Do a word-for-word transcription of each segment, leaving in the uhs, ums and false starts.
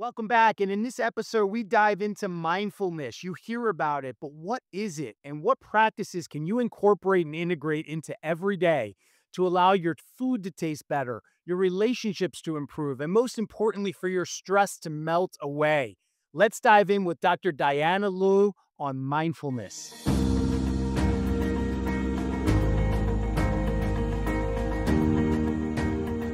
Welcome back, and in this episode, we dive into mindfulness. You hear about it, but what is it, and what practices can you incorporate and integrate into every day to allow your food to taste better, your relationships to improve, and most importantly, for your stress to melt away? Let's dive in with Doctor Diana Liu on mindfulness.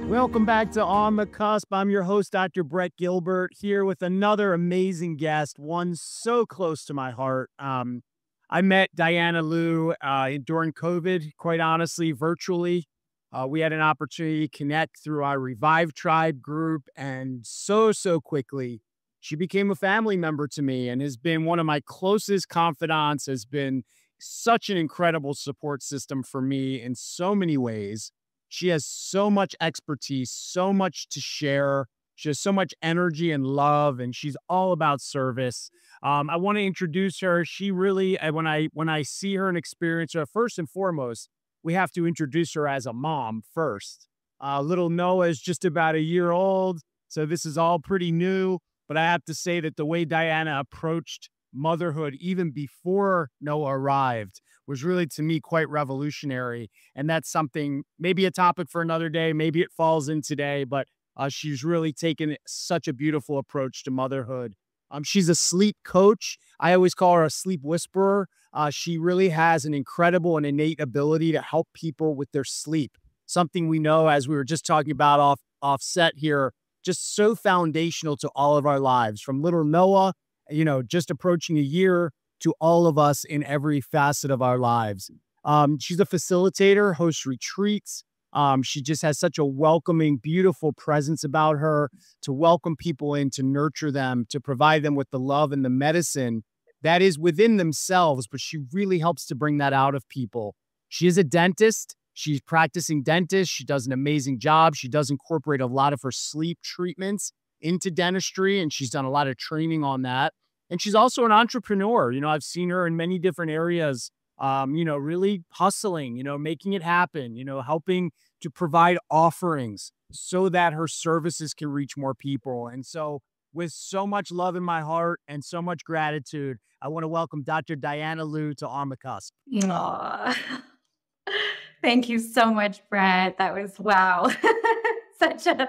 Welcome back to On the Cusp. I'm your host, Doctor Brett Gilbert, here with another amazing guest, one so close to my heart. Um, I met Diana Liu uh, during COVID, quite honestly, virtually. Uh, we had an opportunity to connect through our Revive Tribe group, and so, so quickly, she became a family member to me and has been one of my closest confidants, has been such an incredible support system for me in so many ways. She has so much expertise, so much to share. She has so much energy and love, and she's all about service. Um, I want to introduce her. She really, when I when I see her and experience her, first and foremost, we have to introduce her as a mom first. Uh, little Noah is just about a year old, so this is all pretty new. But I have to say that the way Diana approached motherhood, even before Noah arrived, was really, to me, quite revolutionary. And that's something, maybe a topic for another day, maybe it falls in today, but uh, she's really taken such a beautiful approach to motherhood. Um, she's a sleep coach. I always call her a sleep whisperer. Uh, she really has an incredible and innate ability to help people with their sleep. Something we know, as we were just talking about off, off set here, just so foundational to all of our lives, from little Noah, you know, just approaching a year, to all of us in every facet of our lives. Um, she's a facilitator, hosts retreats. Um, she just has such a welcoming, beautiful presence about her to welcome people in, to nurture them, to provide them with the love and the medicine that is within themselves, but she really helps to bring that out of people. She is a dentist. She's practicing dentist. She does an amazing job. She does incorporate a lot of her sleep treatments into dentistry, and she's done a lot of training on that. And she's also an entrepreneur. You know, I've seen her in many different areas, um, you know, really hustling, you know, making it happen, you know, helping to provide offerings so that her services can reach more people. And so with so much love in my heart and so much gratitude, I want to welcome Doctor Diana Liu to On the Cusp. Aww. Thank you so much, Brett. That was, wow. Such a...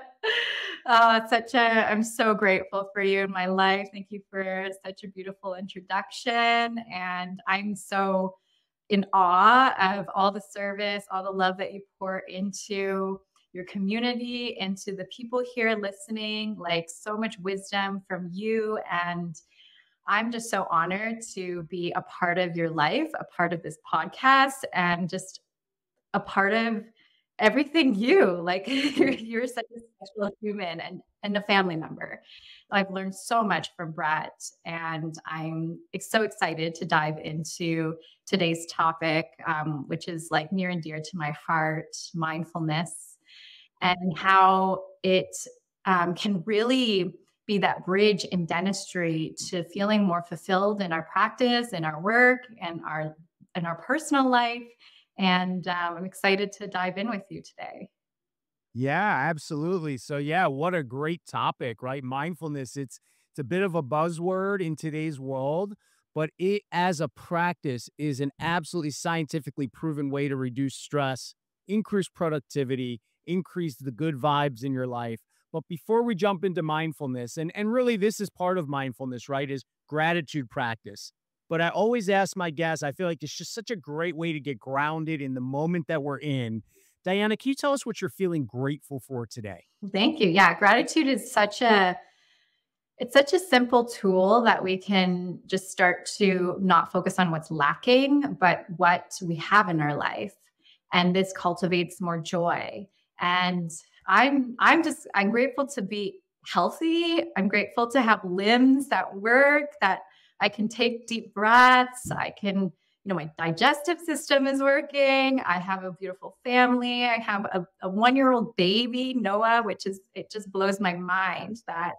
Oh, it's such a, I'm so grateful for you in my life. Thank you for such a beautiful introduction. And I'm so in awe of all the service, all the love that you pour into your community, into the people here listening, like so much wisdom from you. And I'm just so honored to be a part of your life, a part of this podcast, and just a part of everything you, like you're, you're such a special human and, and a family member. I've learned so much from Brett, and I'm so excited to dive into today's topic, um, which is like near and dear to my heart, mindfulness, and how it um, can really be that bridge in dentistry to feeling more fulfilled in our practice, in our work, and our, in our personal life. And um, I'm excited to dive in with you today. Yeah, absolutely. So yeah, what a great topic, right? Mindfulness, it's, it's a bit of a buzzword in today's world, but it as a practice is an absolutely scientifically proven way to reduce stress, increase productivity, increase the good vibes in your life. But before we jump into mindfulness, and, and really this is part of mindfulness, right, is gratitude practice. But I always ask my guests, I feel like it's just such a great way to get grounded in the moment that we're in. Diana, can you tell us what you're feeling grateful for today? Thank you. Yeah, gratitude is such a, it's such a simple tool that we can just start to not focus on what's lacking, but what we have in our life. And this cultivates more joy. And I'm, I'm just, I'm grateful to be healthy. I'm grateful to have limbs that work, that I can take deep breaths. I can, you know, my digestive system is working. I have a beautiful family. I have a, a one-year-old baby, Noah, which is, it just blows my mind that,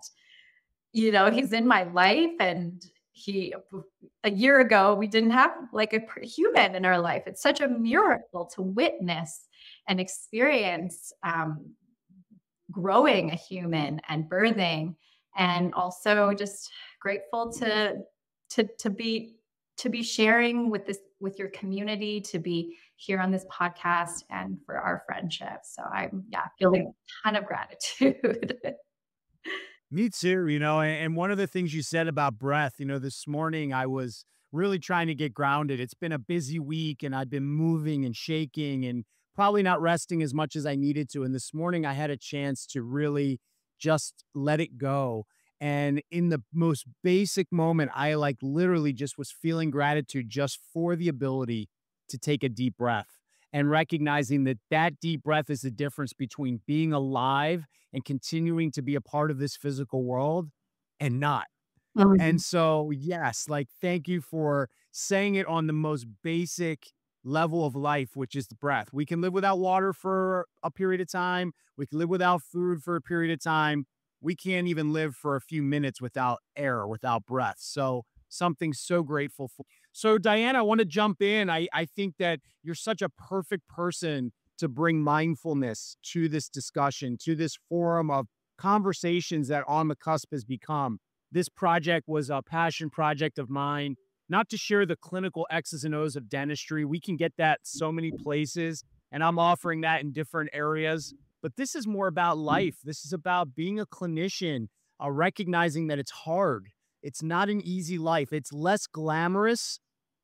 you know, he's in my life. And he, a year ago, we didn't have like a human in our life. It's such a miracle to witness and experience um, growing a human and birthing. and also just grateful to to to be to be sharing with this with your community, to be here on this podcast, and for our friendship. So I'm yeah feeling a ton of gratitude. Me too, you know, and one of the things you said about breath, you know, this morning I was really trying to get grounded. It's been a busy week and I've been moving and shaking and probably not resting as much as I needed to. And this morning I had a chance to really just let it go. And in the most basic moment, I like literally just was feeling gratitude just for the ability to take a deep breath and recognizing that that deep breath is the difference between being alive and continuing to be a part of this physical world and not. Mm-hmm. And so, yes, like, thank you for saying it on the most basic level of life, which is the breath. We can live without water for a period of time. We can live without food for a period of time. We can't even live for a few minutes without air, without breath. So something so grateful for. So Diana, I want to jump in. I, I think that you're such a perfect person to bring mindfulness to this discussion, to this forum of conversations that On the Cusp has become. This project was a passion project of mine, not to share the clinical X's and O's of dentistry. We can get that so many places, and I'm offering that in different areas. But this is more about life. This is about being a clinician, uh, recognizing that it's hard. It's not an easy life. It's less glamorous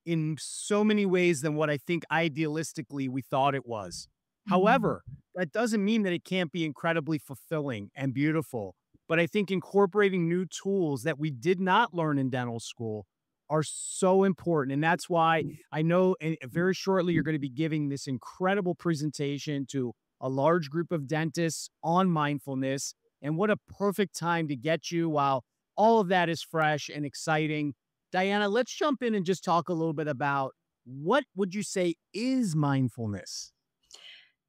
in so many ways than what I think idealistically we thought it was. Mm-hmm. However, that doesn't mean that it can't be incredibly fulfilling and beautiful. But I think incorporating new tools that we did not learn in dental school are so important. And that's why I know very shortly you're going to be giving this incredible presentation to a large group of dentists on mindfulness. And what a perfect time to get you while all of that is fresh and exciting. Diana, let's jump in and just talk a little bit about what would you say is mindfulness?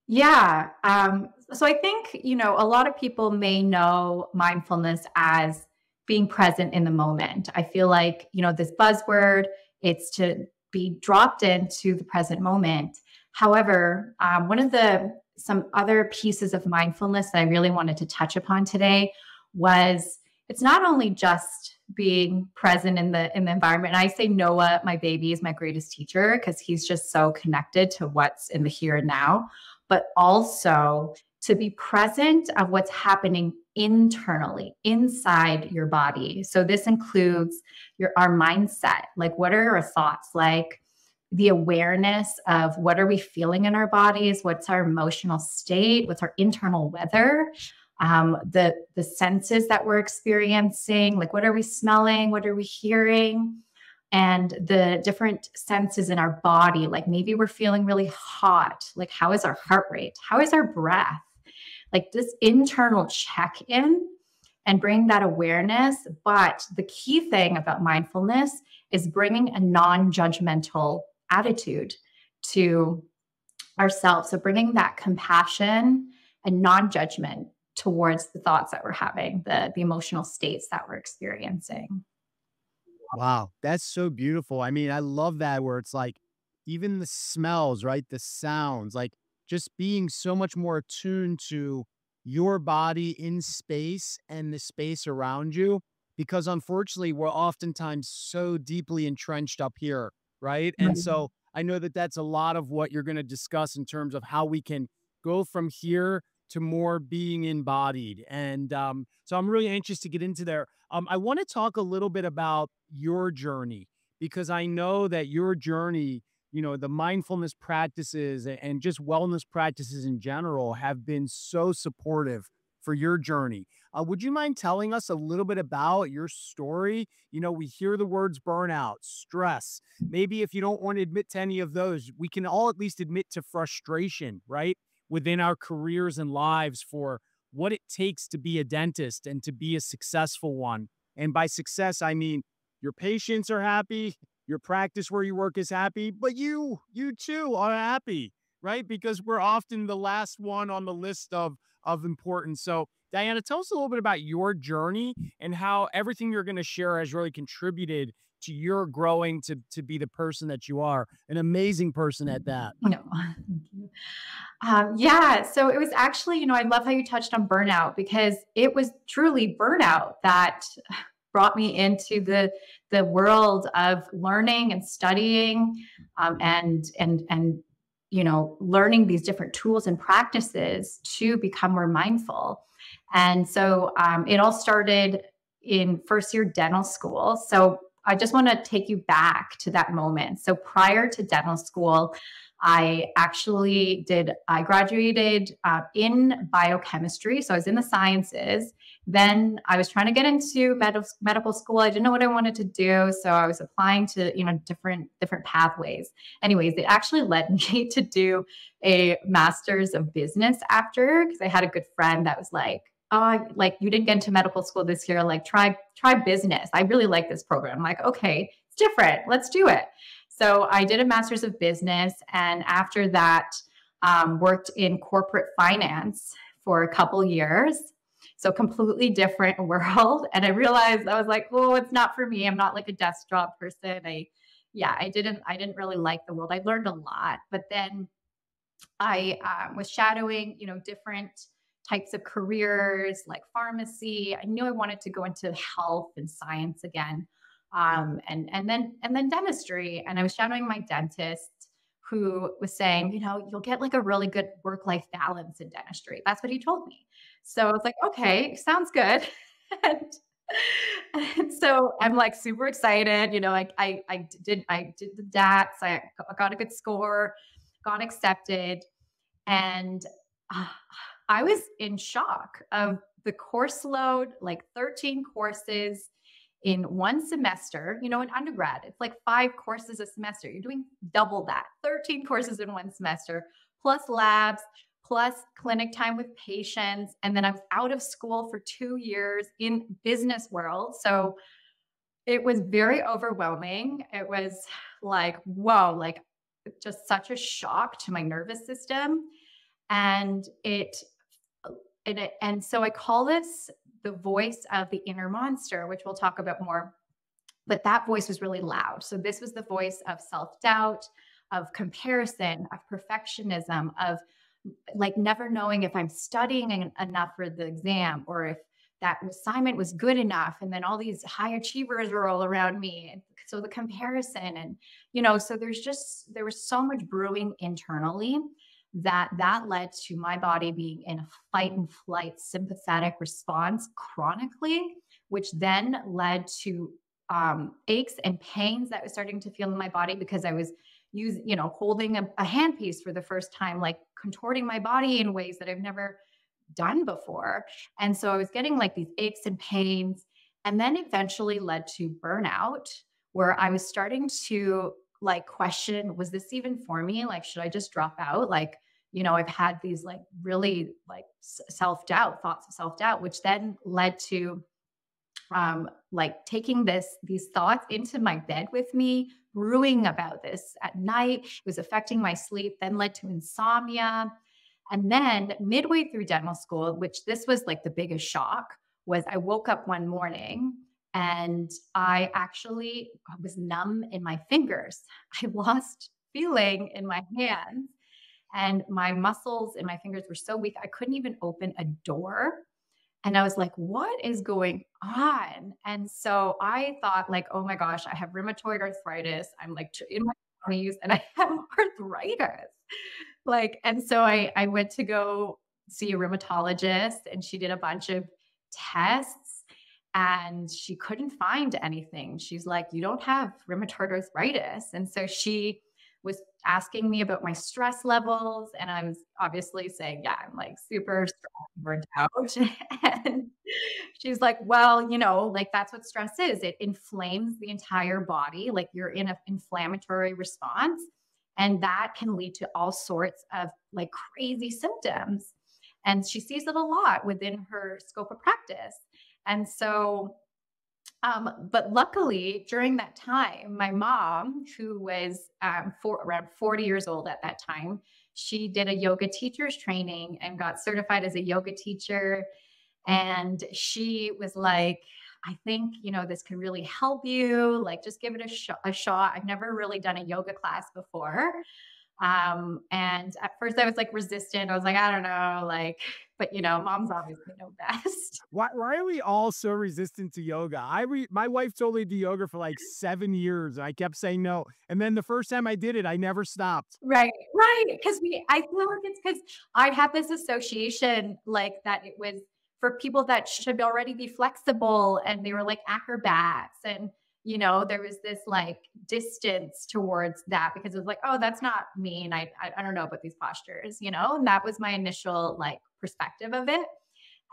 Yeah. Um, so I think, you know, a lot of people may know mindfulness as being present in the moment. I feel like, you know, this buzzword, it's to be dropped into the present moment. However, um, one of the some other pieces of mindfulness that I really wanted to touch upon today was it's not only just being present in the in the environment. And I say Noah, my baby, is my greatest teacher because he's just so connected to what's in the here and now, but also to be present of what's happening internally, inside your body. So this includes your our mindset. Like, what are our thoughts like? The awareness of what are we feeling in our bodies? What's our emotional state? What's our internal weather? Um, the, the senses that we're experiencing, like what are we smelling? What are we hearing? And the different senses in our body, like maybe we're feeling really hot. Like how is our heart rate? How is our breath? Like this internal check-in and bring that awareness. But the key thing about mindfulness is bringing a non-judgmental attitude to ourselves. So bringing that compassion and non-judgment towards the thoughts that we're having, the, the emotional states that we're experiencing. Wow, that's so beautiful. I mean, I love that where it's like, even the smells, right? The sounds, like just being so much more attuned to your body in space and the space around you. Because unfortunately, we're oftentimes so deeply entrenched up here, right? And so I know that that's a lot of what you're going to discuss in terms of how we can go from here to more being embodied. And um, so I'm really anxious to get into there. Um, I want to talk a little bit about your journey, because I know that your journey, you know, the mindfulness practices and just wellness practices in general have been so supportive for your journey. Uh, would you mind telling us a little bit about your story? You know, we hear the words burnout, stress. Maybe if you don't want to admit to any of those, we can all at least admit to frustration, right? Within our careers and lives for what it takes to be a dentist and to be a successful one. And by success, I mean, your patients are happy, your practice where you work is happy, but you, you too are happy, right? Because we're often the last one on the list of of importance. So Diana, tell us a little bit about your journey and how everything you're going to share has really contributed to your growing to, to be the person that you are, an amazing person at that. No, thank you. Um, yeah. So it was actually, you know, I love how you touched on burnout, because it was truly burnout that brought me into the, the world of learning and studying, um, and, and, and, you know, learning these different tools and practices to become more mindful. And so um, it all started in first year dental school. So I just want to take you back to that moment. So prior to dental school, I actually did, I graduated uh, in biochemistry. So I was in the sciences. Then I was trying to get into med medical school. I didn't know what I wanted to do. So I was applying to, you know, different, different pathways. Anyways, it actually led me to do a master's of business after, because I had a good friend that was like, oh, like you didn't get into medical school this year. Like try, try business. I really like this program. I'm like, okay, it's different. Let's do it. So I did a master's of business, and after that, um, worked in corporate finance for a couple years. So completely different world. And I realized, I was like, oh, it's not for me. I'm not like a desk job person. I, yeah, I didn't, I didn't really like the world. I learned a lot, but then I uh, was shadowing, you know, different types of careers like pharmacy. I knew I wanted to go into health and science again. Um, and, and then, and then dentistry. And I was shadowing my dentist, who was saying, you know, you'll get like a really good work-life balance in dentistry. That's what he told me. So I was like, okay, sounds good. and, and so I'm like super excited. You know, I, I, I did, I did the D A Ts. I got a good score, got accepted. And uh, I was in shock of the course load, like thirteen courses in one semester. You know, in undergrad, it's like five courses a semester. You're doing double that, thirteen courses in one semester, plus labs, plus clinic time with patients. And then I was out of school for two years in business world. So it was very overwhelming. It was like, whoa, like just such a shock to my nervous system. And it, and, it, and so I call this the voice of the inner monster, which we'll talk about more, but that voice was really loud. So this was the voice of self-doubt, of comparison, of perfectionism, of like never knowing if I'm studying enough for the exam, or if that assignment was good enough. And then all these high achievers were all around me. And so the comparison, and, you know, so there's just, there was so much brewing internally that that led to my body being in a fight and flight sympathetic response chronically, which then led to um, aches and pains that was starting to feel in my body, because I was use, you know, holding a, a handpiece for the first time, like contorting my body in ways that I've never done before. And so I was getting like these aches and pains, and then eventually led to burnout, where I was starting to like question, was this even for me? Like, should I just drop out? Like, you know, I've had these like really like self-doubt, thoughts of self-doubt, which then led to um, like taking this, these thoughts into my bed with me, brewing about this at night. It was affecting my sleep, then led to insomnia. And then midway through dental school, which this was like the biggest shock, was I woke up one morning and I actually was numb in my fingers. I lost feeling in my hands, and my muscles in my fingers were so weak, I couldn't even open a door. And I was like, what is going on? And so I thought like, oh my gosh, I have rheumatoid arthritis. I'm like in my twenties and I have arthritis. Like, and so I, I went to go see a rheumatologist, and she did a bunch of tests, and she couldn't find anything. She's like, you don't have rheumatoid arthritis. And so she was asking me about my stress levels. And I was obviously saying, yeah, I'm like super stressed, burned out. And she's like, well, you know, like that's what stress is. It inflames the entire body. Like you're in an inflammatory response, and that can lead to all sorts of like crazy symptoms. And she sees it a lot within her scope of practice. And so, um, but luckily during that time, my mom, who was um, for, around forty years old at that time, she did a yoga teacher's training and got certified as a yoga teacher. And she was like, I think, you know, this could really help you. Like, just give it a, sh a shot. I've never really done a yoga class before. Um, and at first I was like resistant. I was like, I don't know, like, but you know, moms obviously know best. Why, why are we all so resistant to yoga? I re my wife told me to do yoga for like seven years. And I kept saying no. And then the first time I did it, I never stopped. Right. Right. Cause we, I feel like it's cause I had this association like that it was for people that should already be flexible and they were like acrobats and, you know, there was this like distance towards that because it was like, oh, that's not me. And I, I, I don't know about these postures, you know, and that was my initial like perspective of it.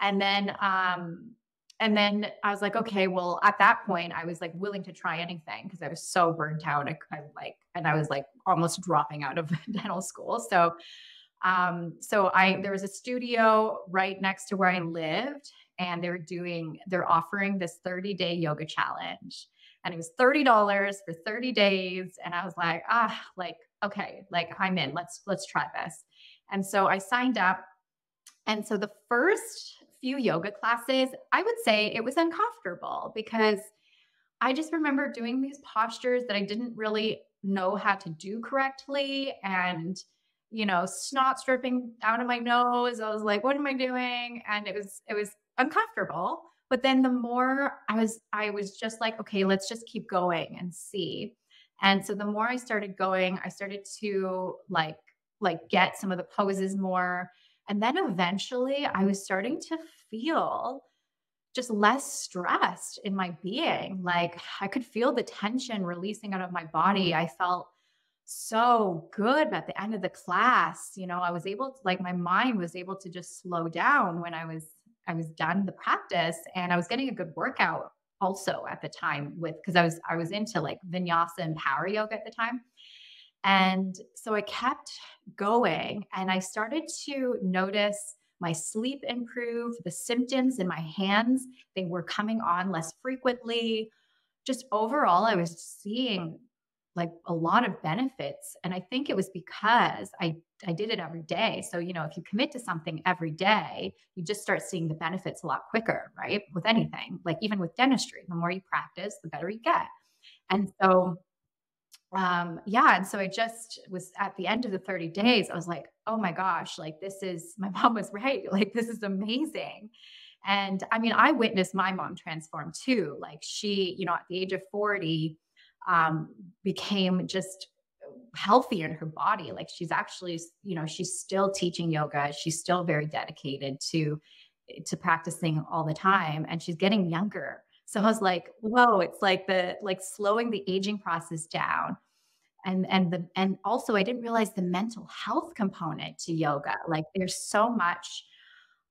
And then, um, and then I was like, okay, well at that point I was like willing to try anything because I was so burnt out. I, I like, and I was like almost dropping out of dental school. So, um, so I, there was a studio right next to where I lived and they were doing, they're offering this thirty day yoga challenge. And it was thirty dollars for thirty days. And I was like, ah, like, okay, like I'm in, let's, let's try this. And so I signed up. And so the first few yoga classes, I would say it was uncomfortable because I just remember doing these postures that I didn't really know how to do correctly. And, you know, snot dripping out of my nose. I was like, what am I doing? And it was, it was uncomfortable. But then the more I was, I was just like, okay, let's just keep going and see. And so the more I started going, I started to like, like get some of the poses more. And then eventually I was starting to feel just less stressed in my being. Like I could feel the tension releasing out of my body. I felt so good at the end of the class. You know, I was able to, like my mind was able to just slow down when I was I was done the practice, and I was getting a good workout also at the time with, cause I was, I was into like vinyasa and power yoga at the time. And so I kept going and I started to notice my sleep improve, the symptoms in my hands, they were coming on less frequently. Just overall, I was seeing like a lot of benefits. And I think it was because I, I did it every day. So, you know, if you commit to something every day, you just start seeing the benefits a lot quicker, right? With anything, like even with dentistry, the more you practice, the better you get. And so, um, yeah. And so I just was at the end of the thirty days, I was like, oh my gosh, like this is, my mom was right. Like, this is amazing. And I mean, I witnessed my mom transform too. Like she, you know, at the age of forty, um, became just healthy in her body. Like she's actually, you know, she's still teaching yoga. She's still very dedicated to, to practicing all the time, and she's getting younger. So I was like, whoa, it's like the, like slowing the aging process down. And, and the, and also I didn't realize the mental health component to yoga. Like there's so much,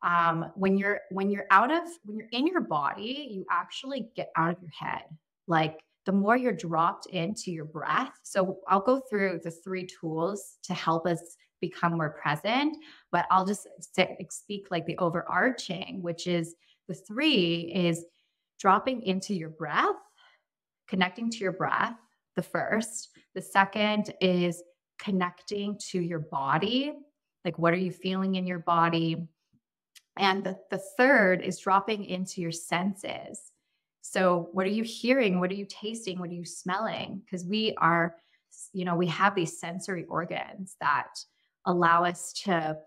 um, when you're, when you're out of, when you're in your body, you actually get out of your head. Like, the more you're dropped into your breath. So I'll go through the three tools to help us become more present, but I'll just sit, speak like the overarching, which is the three is dropping into your breath, connecting to your breath, the first. The second is connecting to your body. Like, what are you feeling in your body? And the, the third is dropping into your senses. So what are you hearing? What are you tasting? What are you smelling? Because we are, you know, we have these sensory organs that allow us to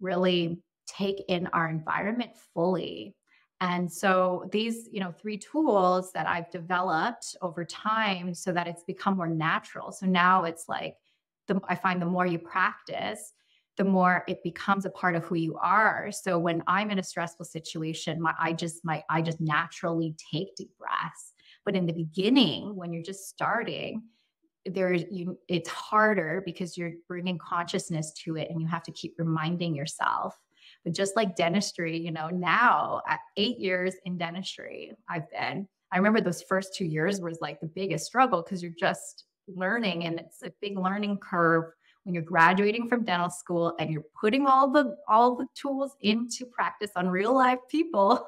really take in our environment fully. And so these, you know, three tools that I've developed over time so that it's become more natural. So now it's like, the, I find the more you practice, the more it becomes a part of who you are. So when I'm in a stressful situation, my, I just my, I just naturally take deep breaths. But in the beginning, when you're just starting, there is, you, it's harder because you're bringing consciousness to it and you have to keep reminding yourself. But just like dentistry, you know, now at eight years in dentistry, I've been, I remember those first two years was like the biggest struggle because you're just learning and it's a big learning curve. When you're graduating from dental school and you're putting all the all the tools into practice on real life people.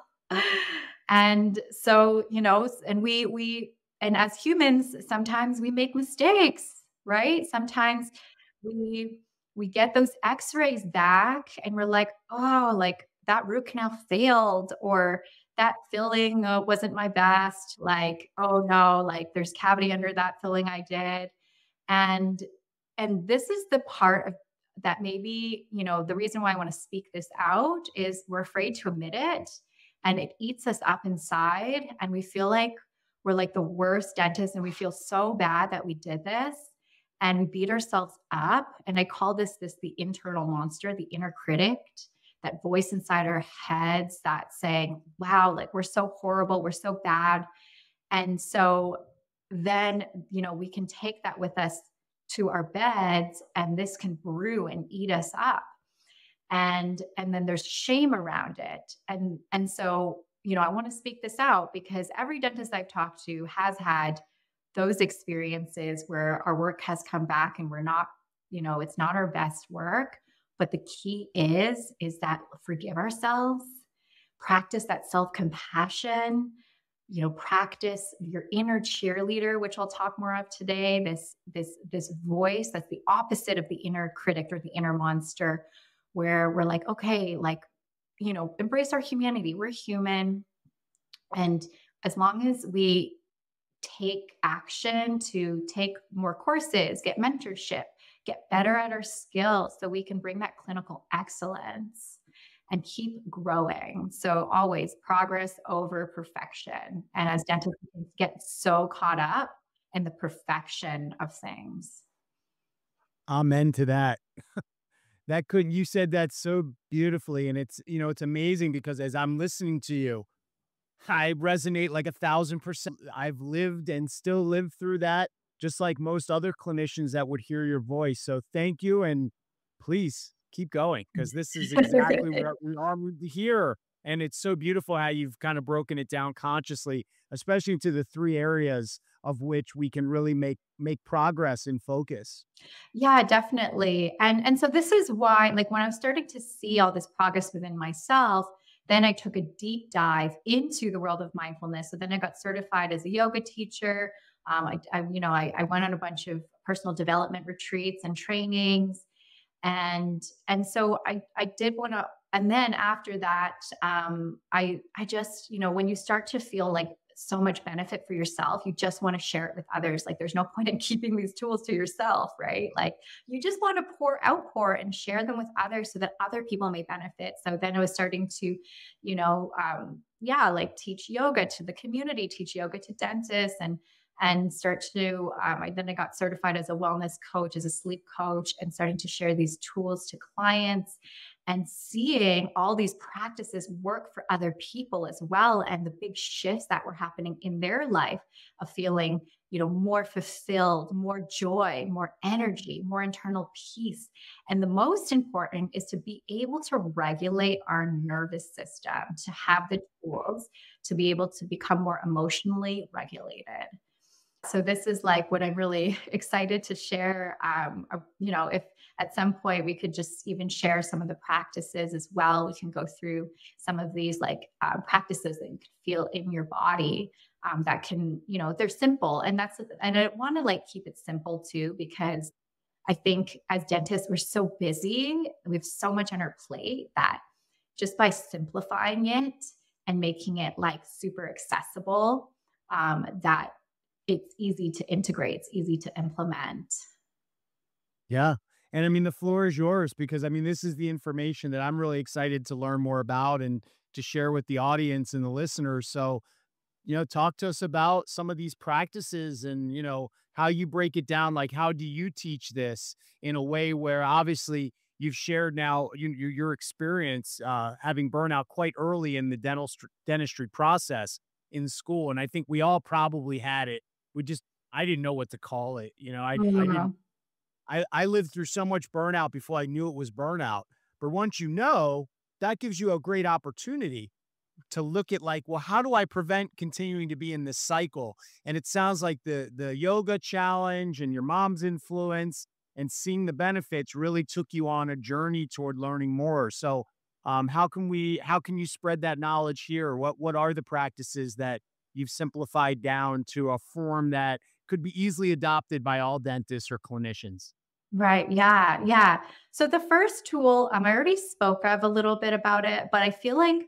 And so, you know, and we we and as humans, sometimes we make mistakes, right? Sometimes we we get those x-rays back and we're like, oh, like that root canal failed, or that filling uh, wasn't my best, like, oh no, like there's cavity under that filling I did. And And this is the part of that maybe, you know, the reason why I want to speak this out is we're afraid to admit it, and it eats us up inside, and we feel like we're like the worst dentist, and we feel so bad that we did this, and we beat ourselves up. And I call this, this, the internal monster, the inner critic, that voice inside our heads that's saying, wow, like we're so horrible, we're so bad. And so then, you know, we can take that with us to our beds, and this can brew and eat us up. And, and then there's shame around it. And, and so, you know, I want to speak this out because every dentist I've talked to has had those experiences where our work has come back and we're not, you know, it's not our best work. But the key is, is that forgive ourselves, practice that self-compassion, you know, practice your inner cheerleader, which I'll talk more of today, this, this, this voice that's the opposite of the inner critic or the inner monster, where we're like, okay, like, you know, embrace our humanity. We're human. And as long as we take action to take more courses, get mentorship, get better at our skills so we can bring that clinical excellence and keep growing. So always progress over perfection. And as dentists, we get so caught up in the perfection of things. Amen to that. That could, you said that so beautifully. And it's, you know, it's amazing because as I'm listening to you, I resonate like a thousand percent. I've lived and still live through that, just like most other clinicians that would hear your voice. So thank you. And please keep going, because this is exactly where we are here. And it's so beautiful how you've kind of broken it down consciously, especially to the three areas of which we can really make, make progress and focus. Yeah, definitely. And, and so this is why, like when I was starting to see all this progress within myself, then I took a deep dive into the world of mindfulness. So then I got certified as a yoga teacher. Um, I, I, you know, I, I went on a bunch of personal development retreats and trainings, and and so I, I did want to. And then after that, um, I I just, you know, when you start to feel like so much benefit for yourself, you just want to share it with others. Like there's no point in keeping these tools to yourself, right? Like you just want to pour out, pour and share them with others so that other people may benefit. So then I was starting to, you know, um, yeah, like teach yoga to the community, teach yoga to dentists, and. And start to, um, I, then I got certified as a wellness coach, as a sleep coach, and starting to share these tools to clients and seeing all these practices work for other people as well. And the big shifts that were happening in their life of feeling, you know, more fulfilled, more joy, more energy, more internal peace. And the most important is to be able to regulate our nervous system, to have the tools to be able to become more emotionally regulated. So this is like what I'm really excited to share. Um, you know, if at some point we could just even share some of the practices as well, we can go through some of these like uh, practices that you can feel in your body um, that can, you know, they're simple. And that's, and I want to like keep it simple too, because I think as dentists, we're so busy, we have so much on our plate that just by simplifying it and making it like super accessible, um, that it's easy to integrate. It's easy to implement. Yeah. And I mean, the floor is yours, because I mean, this is the information that I'm really excited to learn more about and to share with the audience and the listeners. So, you know, talk to us about some of these practices and, you know, how you break it down. Like, how do you teach this in a way where obviously you've shared now you, you, your experience uh, having burnout quite early in the dental dentistry process in school. And I think we all probably had it. We just, I didn't know what to call it. You know, I, yeah. I, didn't, I, I lived through so much burnout before I knew it was burnout. But once you know, that gives you a great opportunity to look at like, well, how do I prevent continuing to be in this cycle? And it sounds like the, the yoga challenge and your mom's influence and seeing the benefits really took you on a journey toward learning more. So um, how can we, how can you spread that knowledge here? What, what are the practices that you've simplified down to a form that could be easily adopted by all dentists or clinicians? Right. Yeah. Yeah. So the first tool, um, I already spoke of a little bit about it, but I feel like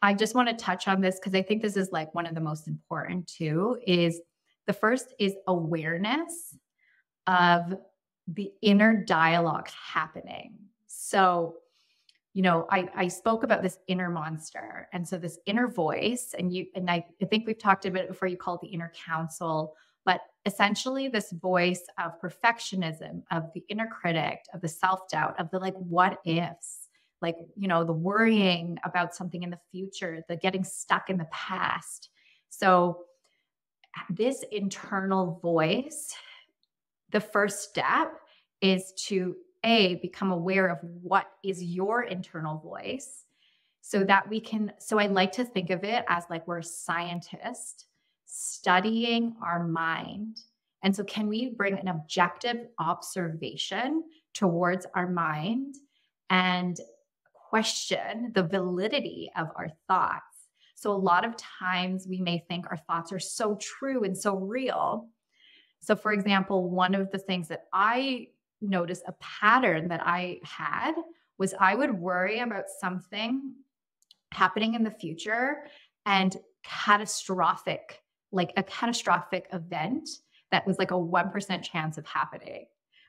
I just want to touch on this because I think this is like one of the most important too, is the first is awareness of the inner dialogue happening. So, you know, I, I spoke about this inner monster. And so this inner voice, and you, and I, I think we've talked about it before, you call it the inner counsel, but essentially this voice of perfectionism, of the inner critic, of the self-doubt, of the like, what ifs, like, you know, the worrying about something in the future, the getting stuck in the past. So this internal voice, the first step is to A, become aware of what is your internal voice so that we can, so I like to think of it as like we're a scientist studying our mind. And so can we bring an objective observation towards our mind and question the validity of our thoughts? So a lot of times we may think our thoughts are so true and so real. So for example, one of the things that I notice a pattern that I had was I would worry about something happening in the future and catastrophic, like a catastrophic event that was like a one percent chance of happening.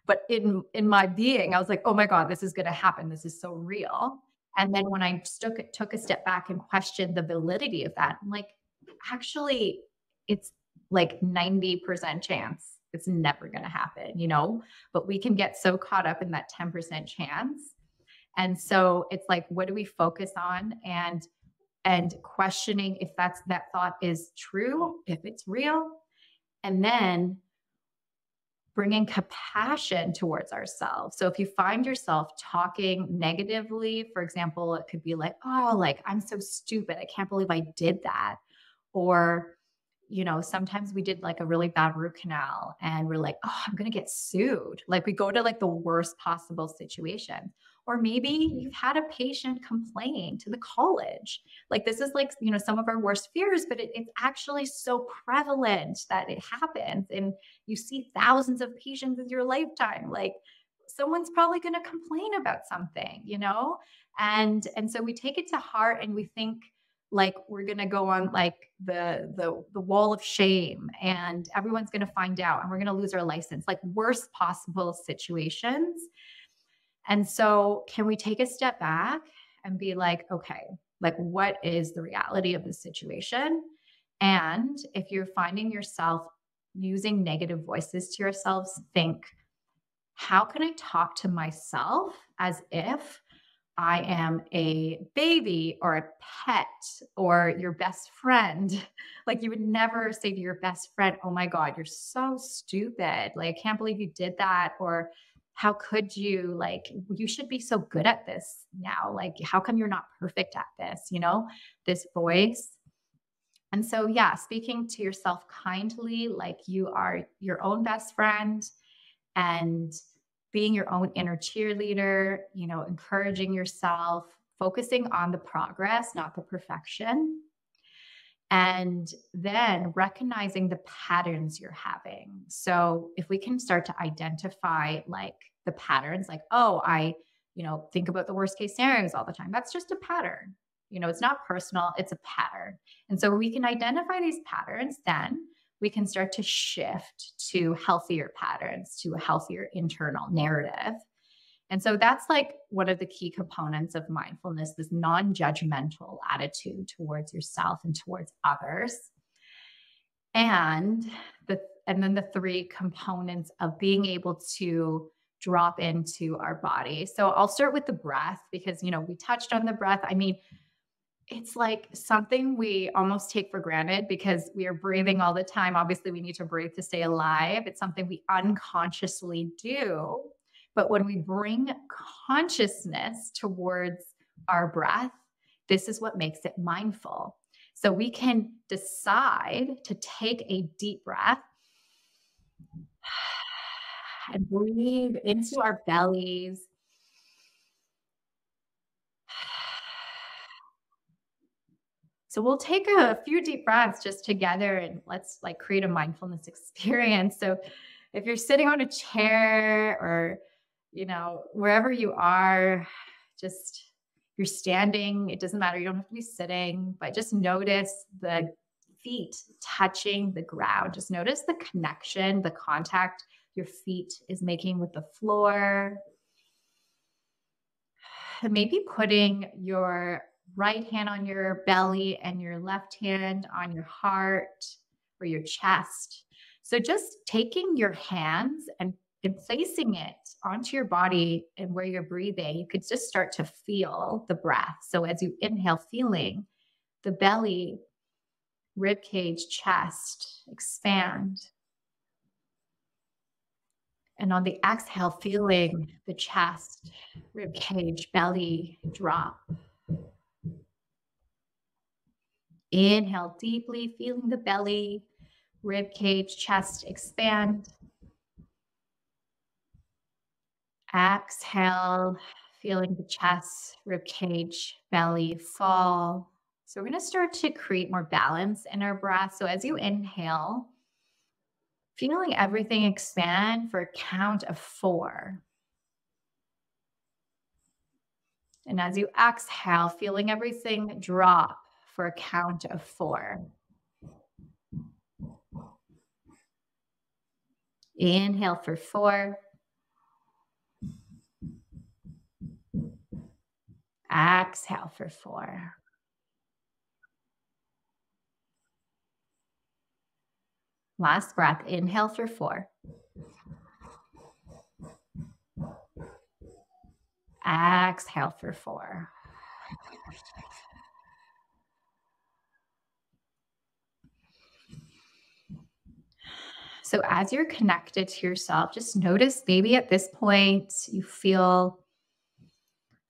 But in, in my being, I was like, oh my God, this is going to happen. This is so real. And then when I took, took a step back and questioned the validity of that, I'm like, actually, it's like ninety percent chance. It's never going to happen, you know, but we can get so caught up in that ten percent chance. And so it's like, what do we focus on? And, and questioning if that's, that thought is true, if it's real, and then bringing compassion towards ourselves. So if you find yourself talking negatively, for example, it could be like, oh, like, I'm so stupid. I can't believe I did that. Or, you know, sometimes we did like a really bad root canal and we're like, oh, I'm going to get sued. Like we go to like the worst possible situation. Or maybe you've had a patient complain to the college. Like this is like, you know, some of our worst fears, but it, it's actually so prevalent that it happens. And you see thousands of patients in your lifetime. Like someone's probably going to complain about something, you know? And, and so we take it to heart and we think, like we're going to go on like the, the, the wall of shame and everyone's going to find out and we're going to lose our license, like worst possible situations. And so can we take a step back and be like, okay, like what is the reality of the situation? And if you're finding yourself using negative voices to yourselves, think, how can I talk to myself as if I am a baby or a pet or your best friend? Like you would never say to your best friend, oh my God, you're so stupid. Like, I can't believe you did that. Or how could you, like, you should be so good at this now. Like, how come you're not perfect at this? You know, this voice. And so, yeah, speaking to yourself kindly, like you are your own best friend, and being your own inner cheerleader, you know, encouraging yourself, focusing on the progress, not the perfection. And then recognizing the patterns you're having. So if we can start to identify like the patterns, like, oh, I, you know, think about the worst case scenarios all the time. That's just a pattern. You know, it's not personal, it's a pattern. And so we can identify these patterns, then we can start to shift to healthier patterns, to a healthier internal narrative. And so that's like one of the key components of mindfulness, this non-judgmental attitude towards yourself and towards others. And the, and then the three components of being able to drop into our body. So I'll start with the breath because, you know, we touched on the breath. I mean, it's like something we almost take for granted because we are breathing all the time. Obviously, we need to breathe to stay alive. It's something we unconsciously do. But when we bring consciousness towards our breath, this is what makes it mindful. So we can decide to take a deep breath and breathe into our bellies. So we'll take a few deep breaths just together and let's like create a mindfulness experience. So if you're sitting on a chair or, you know, wherever you are, just you're standing, it doesn't matter. You don't have to be sitting, but just notice the feet touching the ground. Just notice the connection, the contact your feet is making with the floor. And maybe putting your right hand on your belly and your left hand on your heart or your chest. So just taking your hands and, and placing it onto your body and where you're breathing, you could just start to feel the breath. So as you inhale, feeling the belly, ribcage, chest expand. And on the exhale, feeling the chest, ribcage, belly drop. Inhale deeply, feeling the belly, ribcage, chest expand. Exhale, feeling the chest, ribcage, belly fall. So we're going to start to create more balance in our breath. So as you inhale, feeling everything expand for a count of four. And as you exhale, feeling everything drop for a count of four. Inhale for four. Exhale for four. Last breath, inhale for four. Exhale for four. So as you're connected to yourself, just notice maybe at this point you feel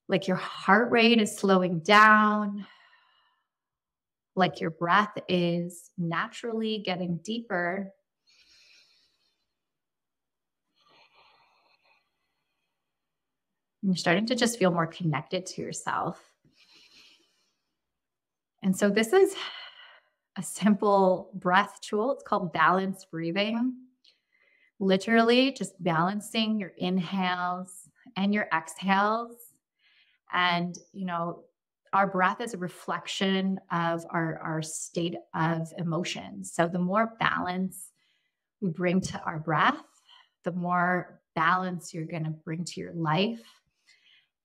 like your heart rate is slowing down, like your breath is naturally getting deeper. You're starting to just feel more connected to yourself. And so this is a simple breath tool. It's called balanced breathing. Literally just balancing your inhales and your exhales. And, you know, our breath is a reflection of our, our state of emotions. So the more balance we bring to our breath, the more balance you're going to bring to your life.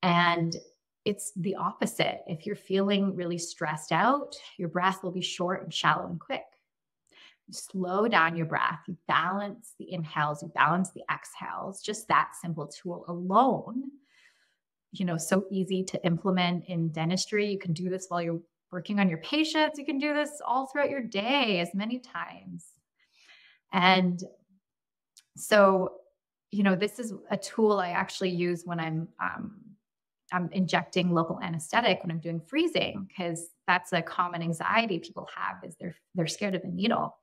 And it's the opposite. If you're feeling really stressed out, your breath will be short and shallow and quick. You slow down your breath. You balance the inhales. You balance the exhales. Just that simple tool alone. You know, so easy to implement in dentistry. You can do this while you're working on your patients. You can do this all throughout your day as many times. And so, you know, this is a tool I actually use when I'm, um, I'm injecting local anesthetic, when I'm doing freezing, because that's a common anxiety people have, is they're, they're scared of a needle.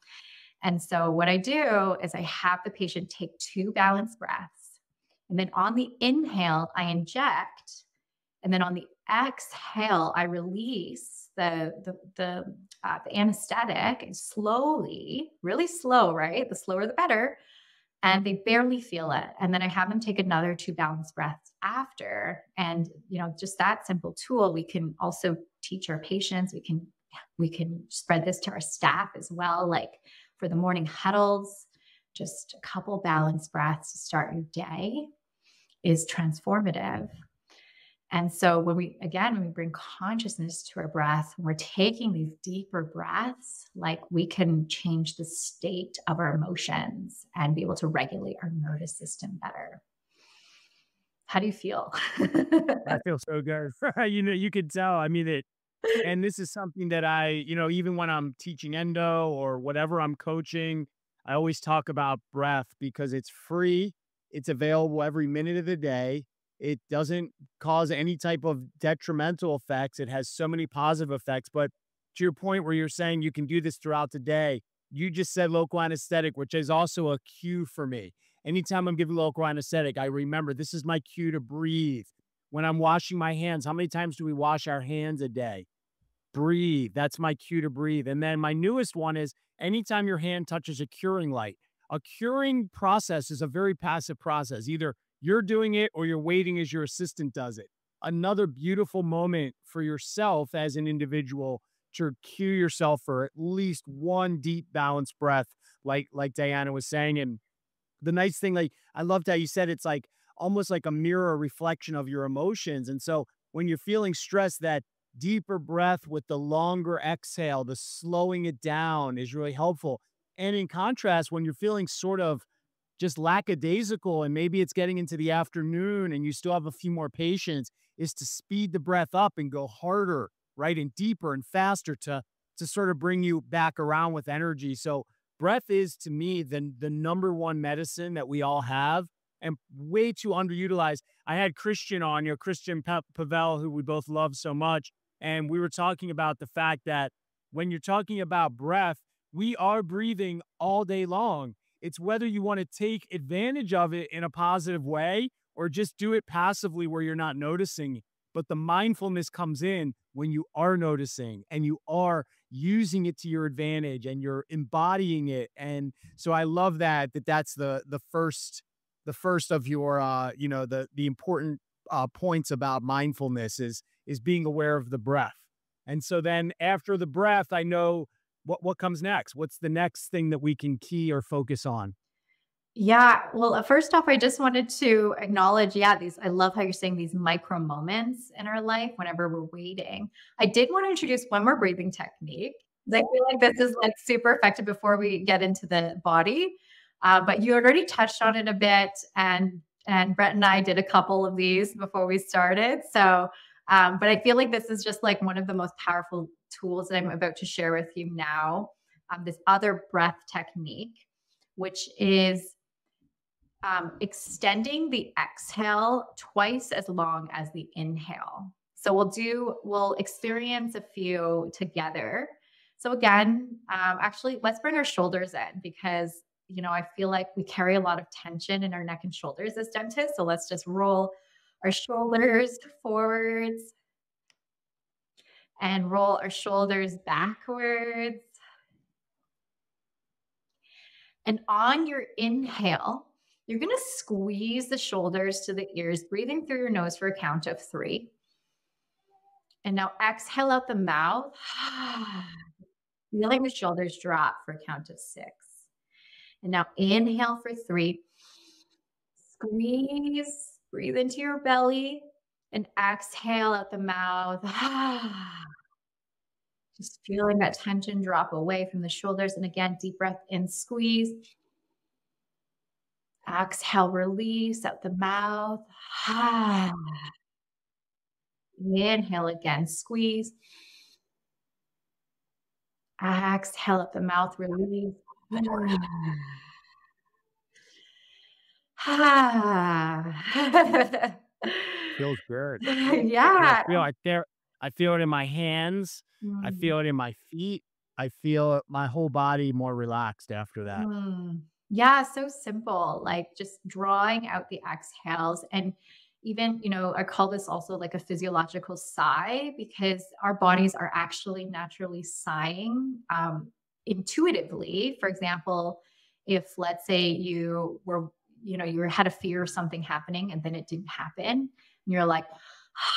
And so what I do is I have the patient take two balanced breaths. And then on the inhale, I inject. And then on the exhale, I release the, the, the, uh, the anesthetic, and slowly, really slow, right? The slower, the better. And they barely feel it. And then I have them take another two balanced breaths after. And, you know, just that simple tool, we can also teach our patients. We can, we can spread this to our staff as well. Like for the morning huddles, just a couple balanced breaths to start your day is transformative. And so when we, again, when we bring consciousness to our breath, when we're taking these deeper breaths, like we can change the state of our emotions and be able to regulate our nervous system better. How do you feel? I feel so good. You know, you could tell, I mean, it, and this is something that I, you know, even when I'm teaching endo or whatever I'm coaching, I always talk about breath because it's free. It's available every minute of the day. It doesn't cause any type of detrimental effects. It has so many positive effects. But to your point where you're saying you can do this throughout the day, you just said local anesthetic, which is also a cue for me. Anytime I'm giving local anesthetic, I remember this is my cue to breathe. When I'm washing my hands, how many times do we wash our hands a day? Breathe. That's my cue to breathe. And then my newest one is anytime your hand touches a curing light. A curing process is a very passive process. Either you're doing it or you're waiting as your assistant does it. Another beautiful moment for yourself as an individual to cue yourself for at least one deep balanced breath, like, like Diana was saying. And the nice thing, like, I loved how you said it's like almost like a mirror reflection of your emotions. And so when you're feeling stressed, that deeper breath with the longer exhale, the slowing it down is really helpful. And in contrast, when you're feeling sort of just lackadaisical and maybe it's getting into the afternoon and you still have a few more patients, is to speed the breath up and go harder, right? And deeper and faster to, to sort of bring you back around with energy. So breath is, to me, the, the number one medicine that we all have and way too underutilized. I had Christian on, you know, Christian Pavel, who we both love so much. And we were talking about the fact that when you're talking about breath, we are breathing all day long. It's whether you want to take advantage of it in a positive way or just do it passively where you're not noticing. But the mindfulness comes in when you are noticing and you are using it to your advantage and you're embodying it. And so I love that, that that's the, the first, the first of your, uh, you know, the, the important uh, points about mindfulness is, is being aware of the breath. And so then after the breath, I know what, what comes next. What's the next thing that we can key or focus on? Yeah. Well, first off, I just wanted to acknowledge, yeah, these, I love how you're saying these micro moments in our life whenever we're waiting. I did want to introduce one more breathing technique. I feel like this is like super effective before we get into the body. Uh, but you already touched on it a bit, and and Brett and I did a couple of these before we started. So, um, but I feel like this is just like one of the most powerful tools that I'm about to share with you now. Um, this other breath technique, which is um, extending the exhale twice as long as the inhale. So we'll do we'll experience a few together. So again, um, actually, let's bring our shoulders in, because, you know, I feel like we carry a lot of tension in our neck and shoulders as dentists. So let's just roll our shoulders forwards and roll our shoulders backwards. And on your inhale, you're going to squeeze the shoulders to the ears, breathing through your nose for a count of three. And now exhale out the mouth, feeling the shoulders drop for a count of six. And now inhale for three, squeeze, breathe into your belly, and exhale out the mouth. Just feeling that tension drop away from the shoulders. And again, deep breath in, squeeze. Exhale, release out the mouth. Inhale again, squeeze. Exhale out the mouth, release. Feels good. Yeah. I feel, I, feel, I feel it in my hands. Mm. I feel it in my feet. I feel my whole body more relaxed after that. Mm. Yeah. So simple. Like just drawing out the exhales. And even, you know, I call this also like a physiological sigh, because our bodies are actually naturally sighing. Um, intuitively, for example, if let's say you were, you know, you had a fear of something happening and then it didn't happen, and you're like,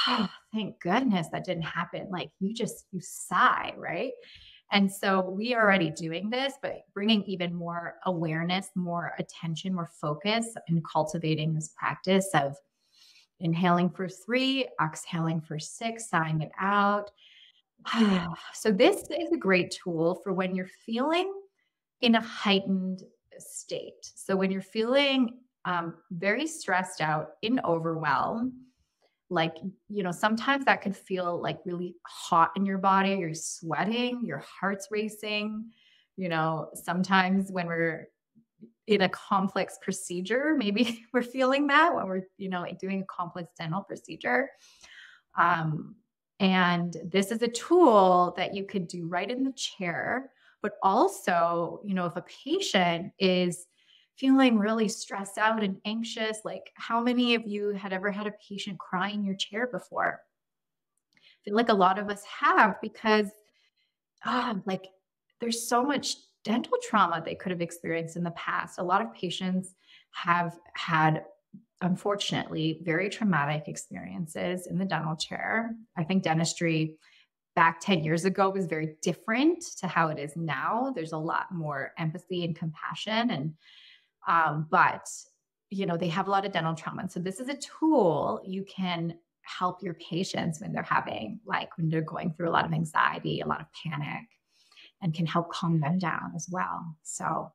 oh, thank goodness that didn't happen. Like you just, you sigh, right? And so we are already doing this, but bringing even more awareness, more attention, more focus, and cultivating this practice of inhaling for three, exhaling for six, sighing it out. So this is a great tool for when you're feeling in a heightened state. So when you're feeling um, very stressed out, in overwhelm, like, you know, sometimes that could feel like really hot in your body. You're sweating, your heart's racing. You know, sometimes when we're in a complex procedure, maybe we're feeling that when we're, you know, doing a complex dental procedure. Um, And this is a tool that you could do right in the chair, but also, you know, if a patient is feeling really stressed out and anxious, like how many of you had ever had a patient cry in your chair before? I feel like a lot of us have, because oh, like there's so much dental trauma they could have experienced in the past. A lot of patients have had, unfortunately, very traumatic experiences in the dental chair. I think dentistry back ten years ago was very different to how it is now. There's a lot more empathy and compassion, and Um, but, you know, they have a lot of dental trauma. And so this is a tool you can help your patients when they're having, like when they're going through a lot of anxiety, a lot of panic, and can help calm them down as well. So